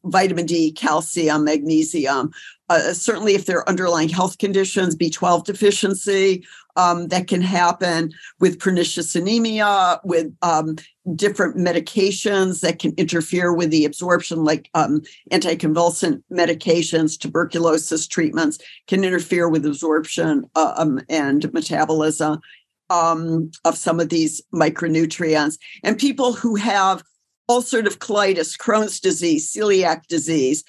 vitamin D, calcium, magnesium. Certainly if there are underlying health conditions, B12 deficiency, that can happen with pernicious anemia, with different medications that can interfere with the absorption, like anticonvulsant medications, tuberculosis treatments can interfere with absorption and metabolism of some of these micronutrients. And people who have ulcerative colitis, Crohn's disease, celiac disease,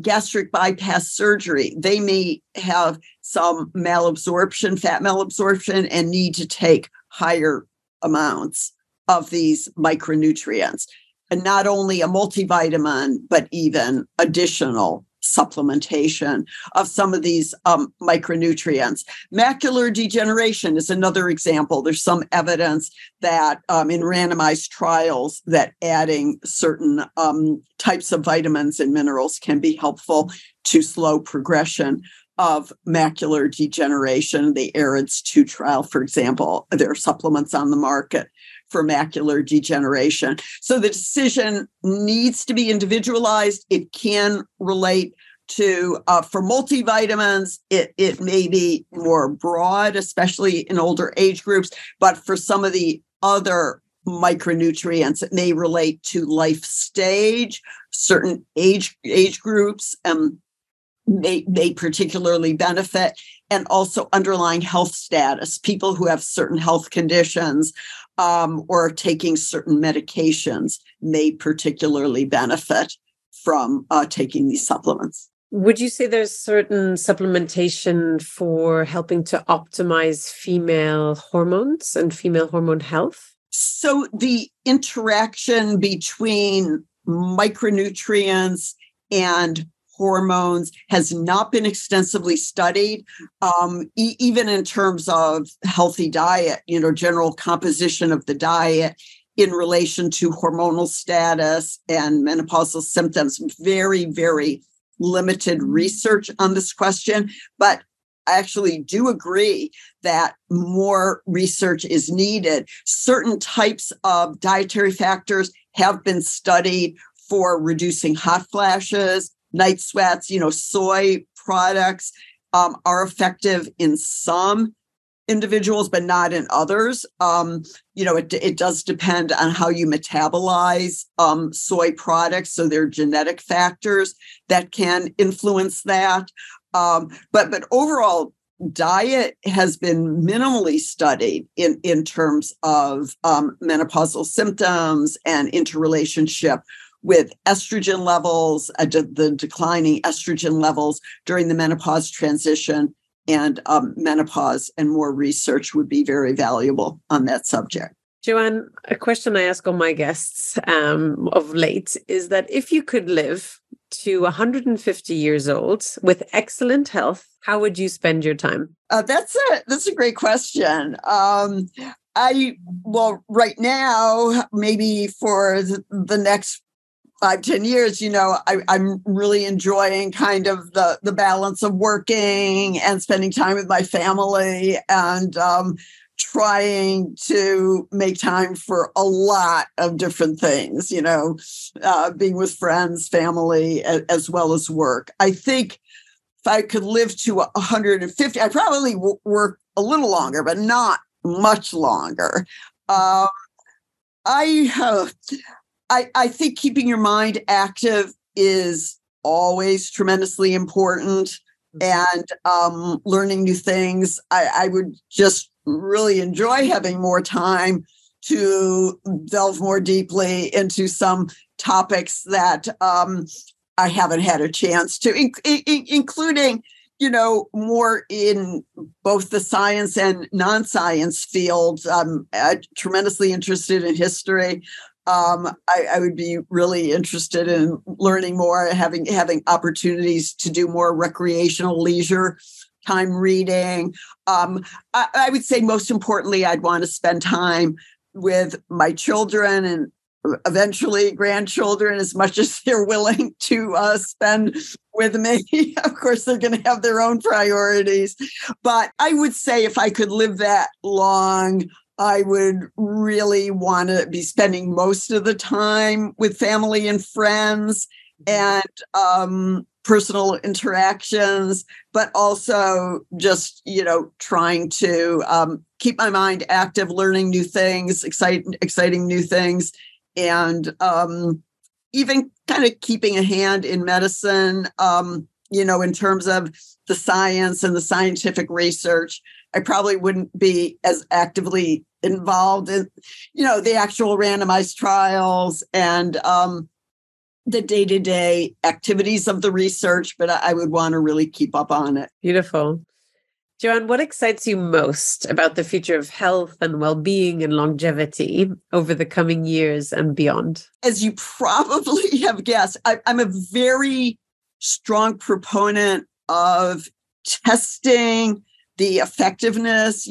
gastric bypass surgery, they may have some malabsorption, fat malabsorption, and need to take higher amounts of these micronutrients. And not only a multivitamin, but even additional supplementation of some of these micronutrients. Macular degeneration is another example. There's some evidence that in randomized trials that adding certain types of vitamins and minerals can be helpful to slow progression of macular degeneration, the AREDS2 trial, for example, there are supplements on the market for macular degeneration. So the decision needs to be individualized. It can relate to, for multivitamins, it may be more broad, especially in older age groups, but for some of the other micronutrients, it may relate to life stage, certain age groups, they particularly benefit, and also underlying health status, people who have certain health conditions or taking certain medications may particularly benefit from taking these supplements. Would you say there's certain supplementation for helping to optimize female hormones and female hormone health? So the interaction between micronutrients and hormones has not been extensively studied, even in terms of healthy diet, general composition of the diet in relation to hormonal status and menopausal symptoms. Very, very limited research on this question, but I actually do agree that more research is needed. Certain types of dietary factors have been studied for reducing hot flashes, night sweats. Soy products are effective in some individuals, but not in others. It does depend on how you metabolize soy products. So there are genetic factors that can influence that. But overall, diet has been minimally studied in terms of menopausal symptoms and interrelationship with estrogen levels, the declining estrogen levels during the menopause transition and menopause, and more research would be very valuable on that subject. JoAnn, a question I ask all my guests of late is that if you could live to 150 years old with excellent health, how would you spend your time? That's a great question. Right now, maybe for the next 5-10 years, I'm really enjoying kind of the balance of working and spending time with my family and trying to make time for a lot of different things, being with friends, family, as well as work. I think if I could live to 150, I probably work a little longer, but not much longer. I think keeping your mind active is always tremendously important, and learning new things. I would just really enjoy having more time to delve more deeply into some topics that I haven't had a chance to, including, more in both the science and non-science fields. I'm tremendously interested in history. I would be really interested in learning more, having opportunities to do more recreational leisure time reading. I would say most importantly, I'd want to spend time with my children and eventually grandchildren as much as they're willing to spend with me. Of course, they're going to have their own priorities. But I would say if I could live that long, I would really want to be spending most of the time with family and friends and personal interactions, but also just, trying to keep my mind active, learning new things, exciting new things, and even kind of keeping a hand in medicine, in terms of the science and the scientific research. I probably wouldn't be as actively involved in, the actual randomized trials and the day-to-day activities of the research, but I would want to really keep up on it. Beautiful. JoAnn, what excites you most about the future of health and well-being and longevity over the coming years and beyond? As you probably have guessed, I'm a very strong proponent of testing the effectiveness,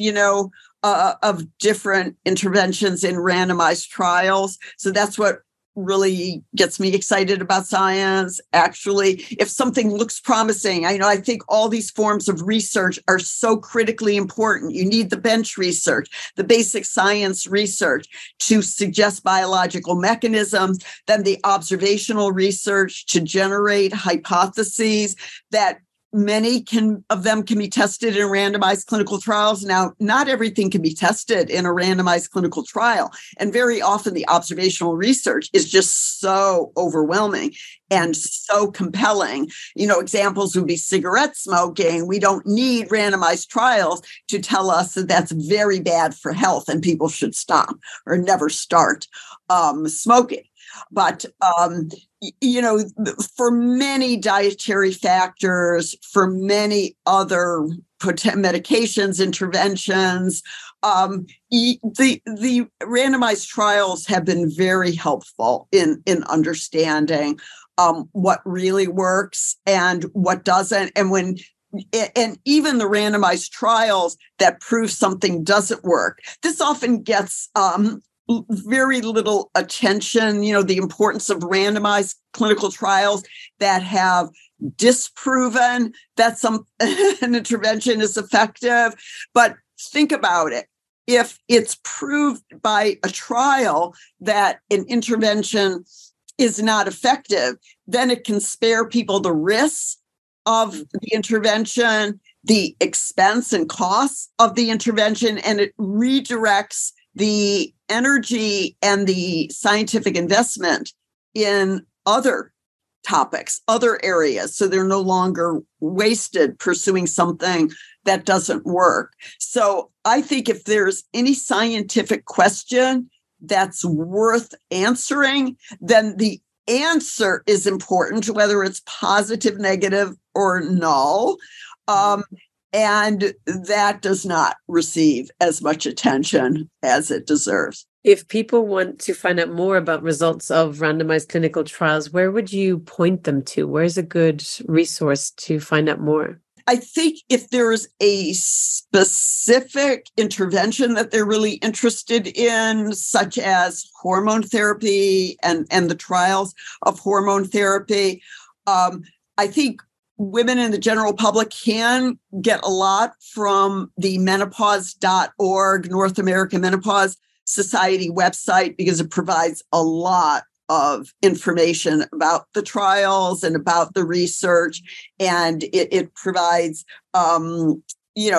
of different interventions in randomized trials. So that's what really gets me excited about science. Actually, if something looks promising, I think all these forms of research are so critically important. You need the bench research, the basic science research to suggest biological mechanisms, then the observational research to generate hypotheses that many of them can be tested in randomized clinical trials. Now, not everything can be tested in a randomized clinical trial. And very often the observational research is just so overwhelming and so compelling. Examples would be cigarette smoking. We don't need randomized trials to tell us that that's very bad for health and people should stop or never start smoking. But, for many dietary factors, for many other medications, interventions, the randomized trials have been very helpful in understanding what really works and what doesn't. And even the randomized trials that prove something doesn't work, this often gets very little attention. The importance of randomized clinical trials that have disproven that an intervention is effective. But think about it. If it's proved by a trial that an intervention is not effective, then it can spare people the risks of the intervention, the expense and costs of the intervention, and it redirects the energy and the scientific investment in other topics, other areas, so they're no longer wasted pursuing something that doesn't work. So I think if there's any scientific question that's worth answering, then the answer is important, whether it's positive, negative, or null. And that does not receive as much attention as it deserves. If people want to find out more about results of randomized clinical trials, where would you point them to? Where's a good resource to find out more? I think if there is a specific intervention that they're really interested in, such as hormone therapy and the trials of hormone therapy, I think women in the general public can get a lot from the menopause.org, North American Menopause Society website, because it provides a lot of information about the trials and about the research. And it provides,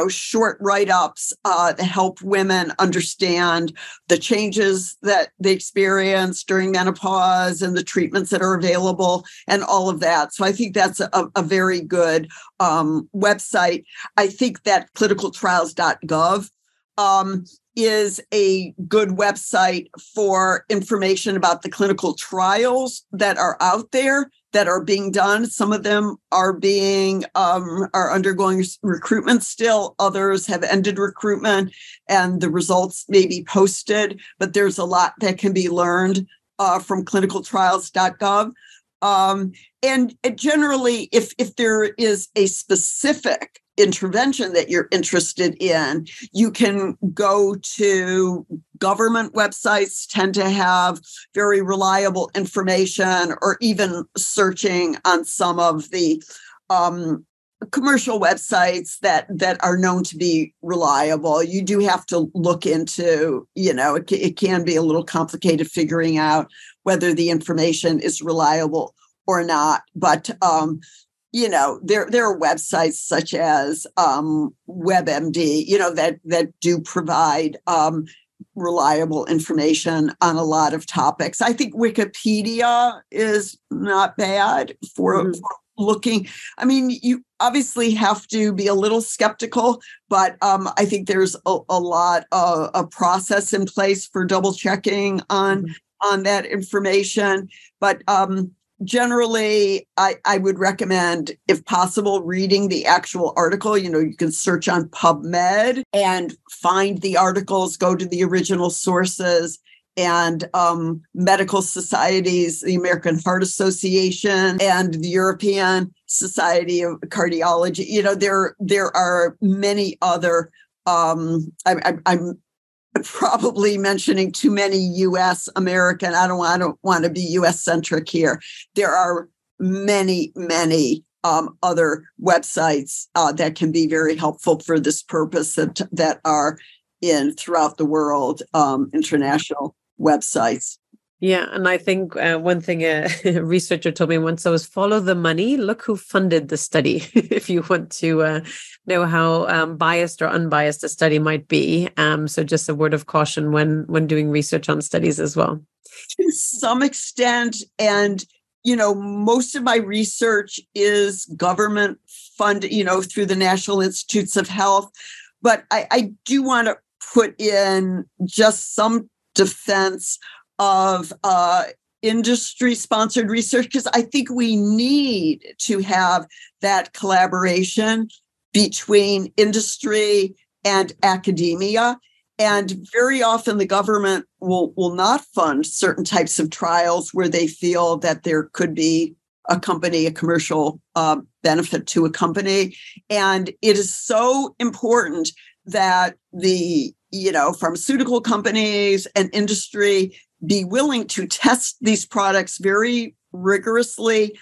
short write-ups that help women understand the changes that they experience during menopause and the treatments that are available and all of that. So I think that's a very good website. I think that clinicaltrials.gov is a good website for information about the clinical trials that are out there that are being done. Some of them are undergoing recruitment still. Others have ended recruitment, and the results may be posted. But there's a lot that can be learned from clinicaltrials.gov. And generally, if there is a specific intervention that you're interested in, you can go to government websites, tend to have very reliable information, or even searching on some of the commercial websites that are known to be reliable. You do have to look into, it can be a little complicated figuring out whether the information is reliable or not. But there are websites such as WebMD, that do provide reliable information on a lot of topics. I think Wikipedia is not bad for looking. I mean, you obviously have to be a little skeptical, but I think there's a lot of a process in place for double checking on that information. But generally, I would recommend, if possible, reading the actual article. You can search on PubMed and find the articles, go to the original sources, and medical societies, the American Heart Association and the European Society of Cardiology. There are many other, I'm probably mentioning too many U.S. American. I don't want to be U.S. centric here. There are many other websites that can be very helpful for this purpose that are in throughout the world, international websites. Yeah. And I think one thing a researcher told me once was follow the money. Look who funded the study if you want to know how biased or unbiased a study might be. So just a word of caution when doing research on studies as well. To some extent. And, you know, most of my research is government funded, you know, through the National Institutes of Health. But I do want to put in just some defense of industry-sponsored research, because I think we need to have that collaboration between industry and academia. And very often the government will not fund certain types of trials where they feel that there could be a commercial benefit to a company. And it is so important that the, you know, pharmaceutical companies and industry be willing to test these products very rigorously.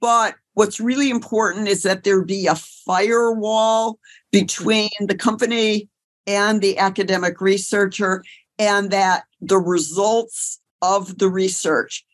But what's really important is that there be a firewall between the company and the academic researcher, and that the results of the research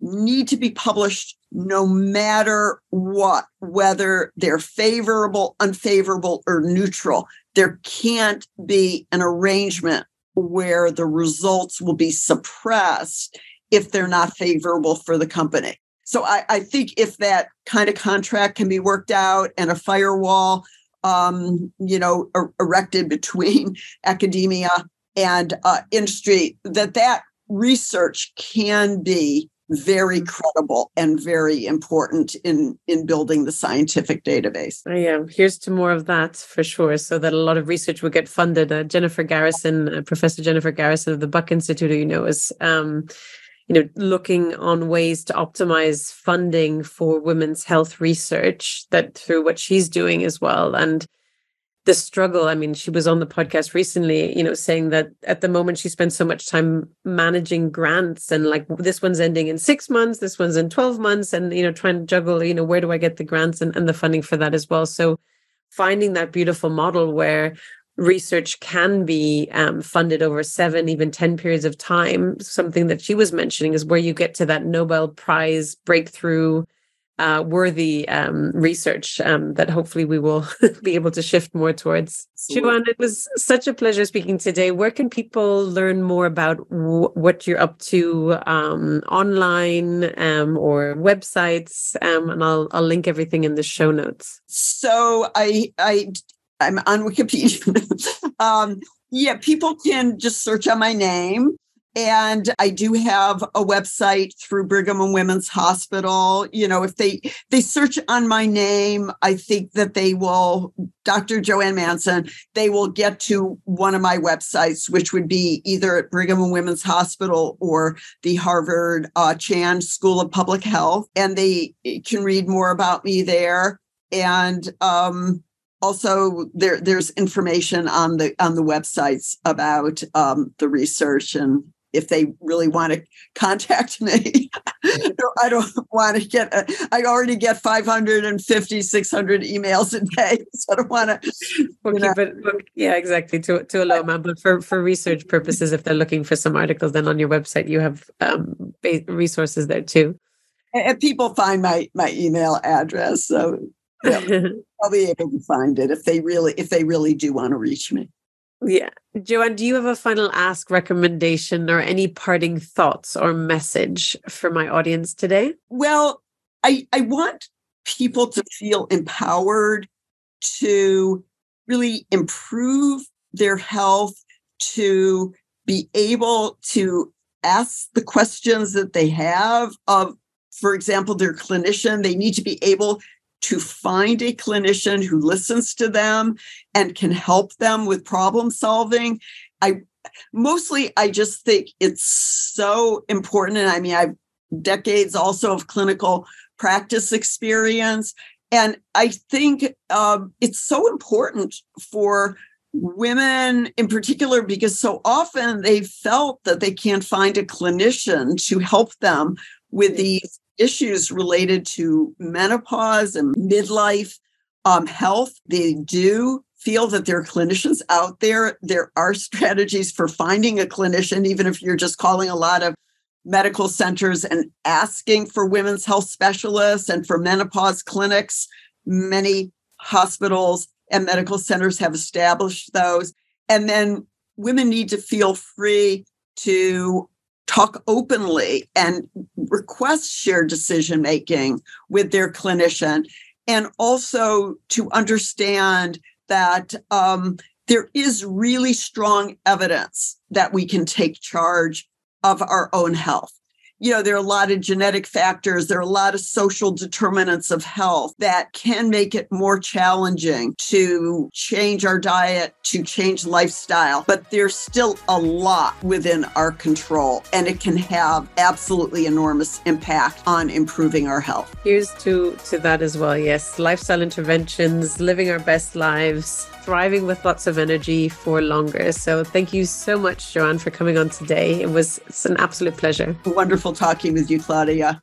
need to be published no matter what, whether they're favorable, unfavorable, or neutral. There can't be an arrangement where the results will be suppressed if they're not favorable for the company. So I think if that kind of contract can be worked out and a firewall, you know, erected between academia and industry, that research can be very credible and very important in building the scientific database. Yeah, here's to more of that for sure, so that a lot of research will get funded. Jennifer Garrison, Professor Jennifer Garrison of the Buck Institute, who you know is looking on ways to optimize funding for women's health research that through what she's doing as well. And the struggle, I mean, she was on the podcast recently, you know, saying that at the moment she spends so much time managing grants and like this one's ending in 6 months, this one's in 12 months, and, you know, trying to juggle, you know, where do I get the grants and the funding for that as well. So finding that beautiful model where research can be funded over 7, even 10 periods of time, something that she was mentioning is where you get to that Nobel Prize breakthrough worthy research that hopefully we will be able to shift more towards. JoAnn, it was such a pleasure speaking today. Where can people learn more about what you're up to online or websites? And I'll link everything in the show notes. So I'm on Wikipedia. Yeah, people can just search on my name. And I do have a website through Brigham and Women's Hospital. You know, if they search on my name, I think that they will, Dr. JoAnn Manson, they will get to one of my websites, which would be either at Brigham and Women's Hospital or the Harvard Chan School of Public Health. And they can read more about me there. And also, there's information on the websites about the research, and if they really want to contact me. I don't want to get, I already get 550, 600 emails a day. So I don't want to. Yeah, exactly. To a low amount, but for research purposes, if they're looking for some articles, then on your website, you have resources there too. And people find my email address. So yeah, I'll be able to find it if they really do want to reach me. Yeah. JoAnn, do you have a final ask, recommendation, or any parting thoughts or message for my audience today? Well, I want people to feel empowered to really improve their health, to be able to ask the questions that they have of, for example, their clinician. They need to be able to find a clinician who listens to them and can help them with problem solving. I just think it's so important. And I mean, I've decades also of clinical practice experience. And I think it's so important for women in particular, because so often they felt that they can't find a clinician to help them with these issues related to menopause and midlife health. They do feel that there are clinicians out there. There are strategies for finding a clinician, even if you're just calling a lot of medical centers and asking for women's health specialists and for menopause clinics. Many hospitals and medical centers have established those. And then women need to feel free to talk openly and request shared decision-making with their clinician, and also to understand that there is really strong evidence that we can take charge of our own health. You know, there are a lot of genetic factors, there are a lot of social determinants of health that can make it more challenging to change our diet, to change lifestyle, but there's still a lot within our control, and it can have absolutely enormous impact on improving our health. Here's to that as well, yes. Lifestyle interventions, living our best lives, thriving with lots of energy for longer. So thank you so much, JoAnn, for coming on today. It's an absolute pleasure. Wonderful talking with you, Claudia.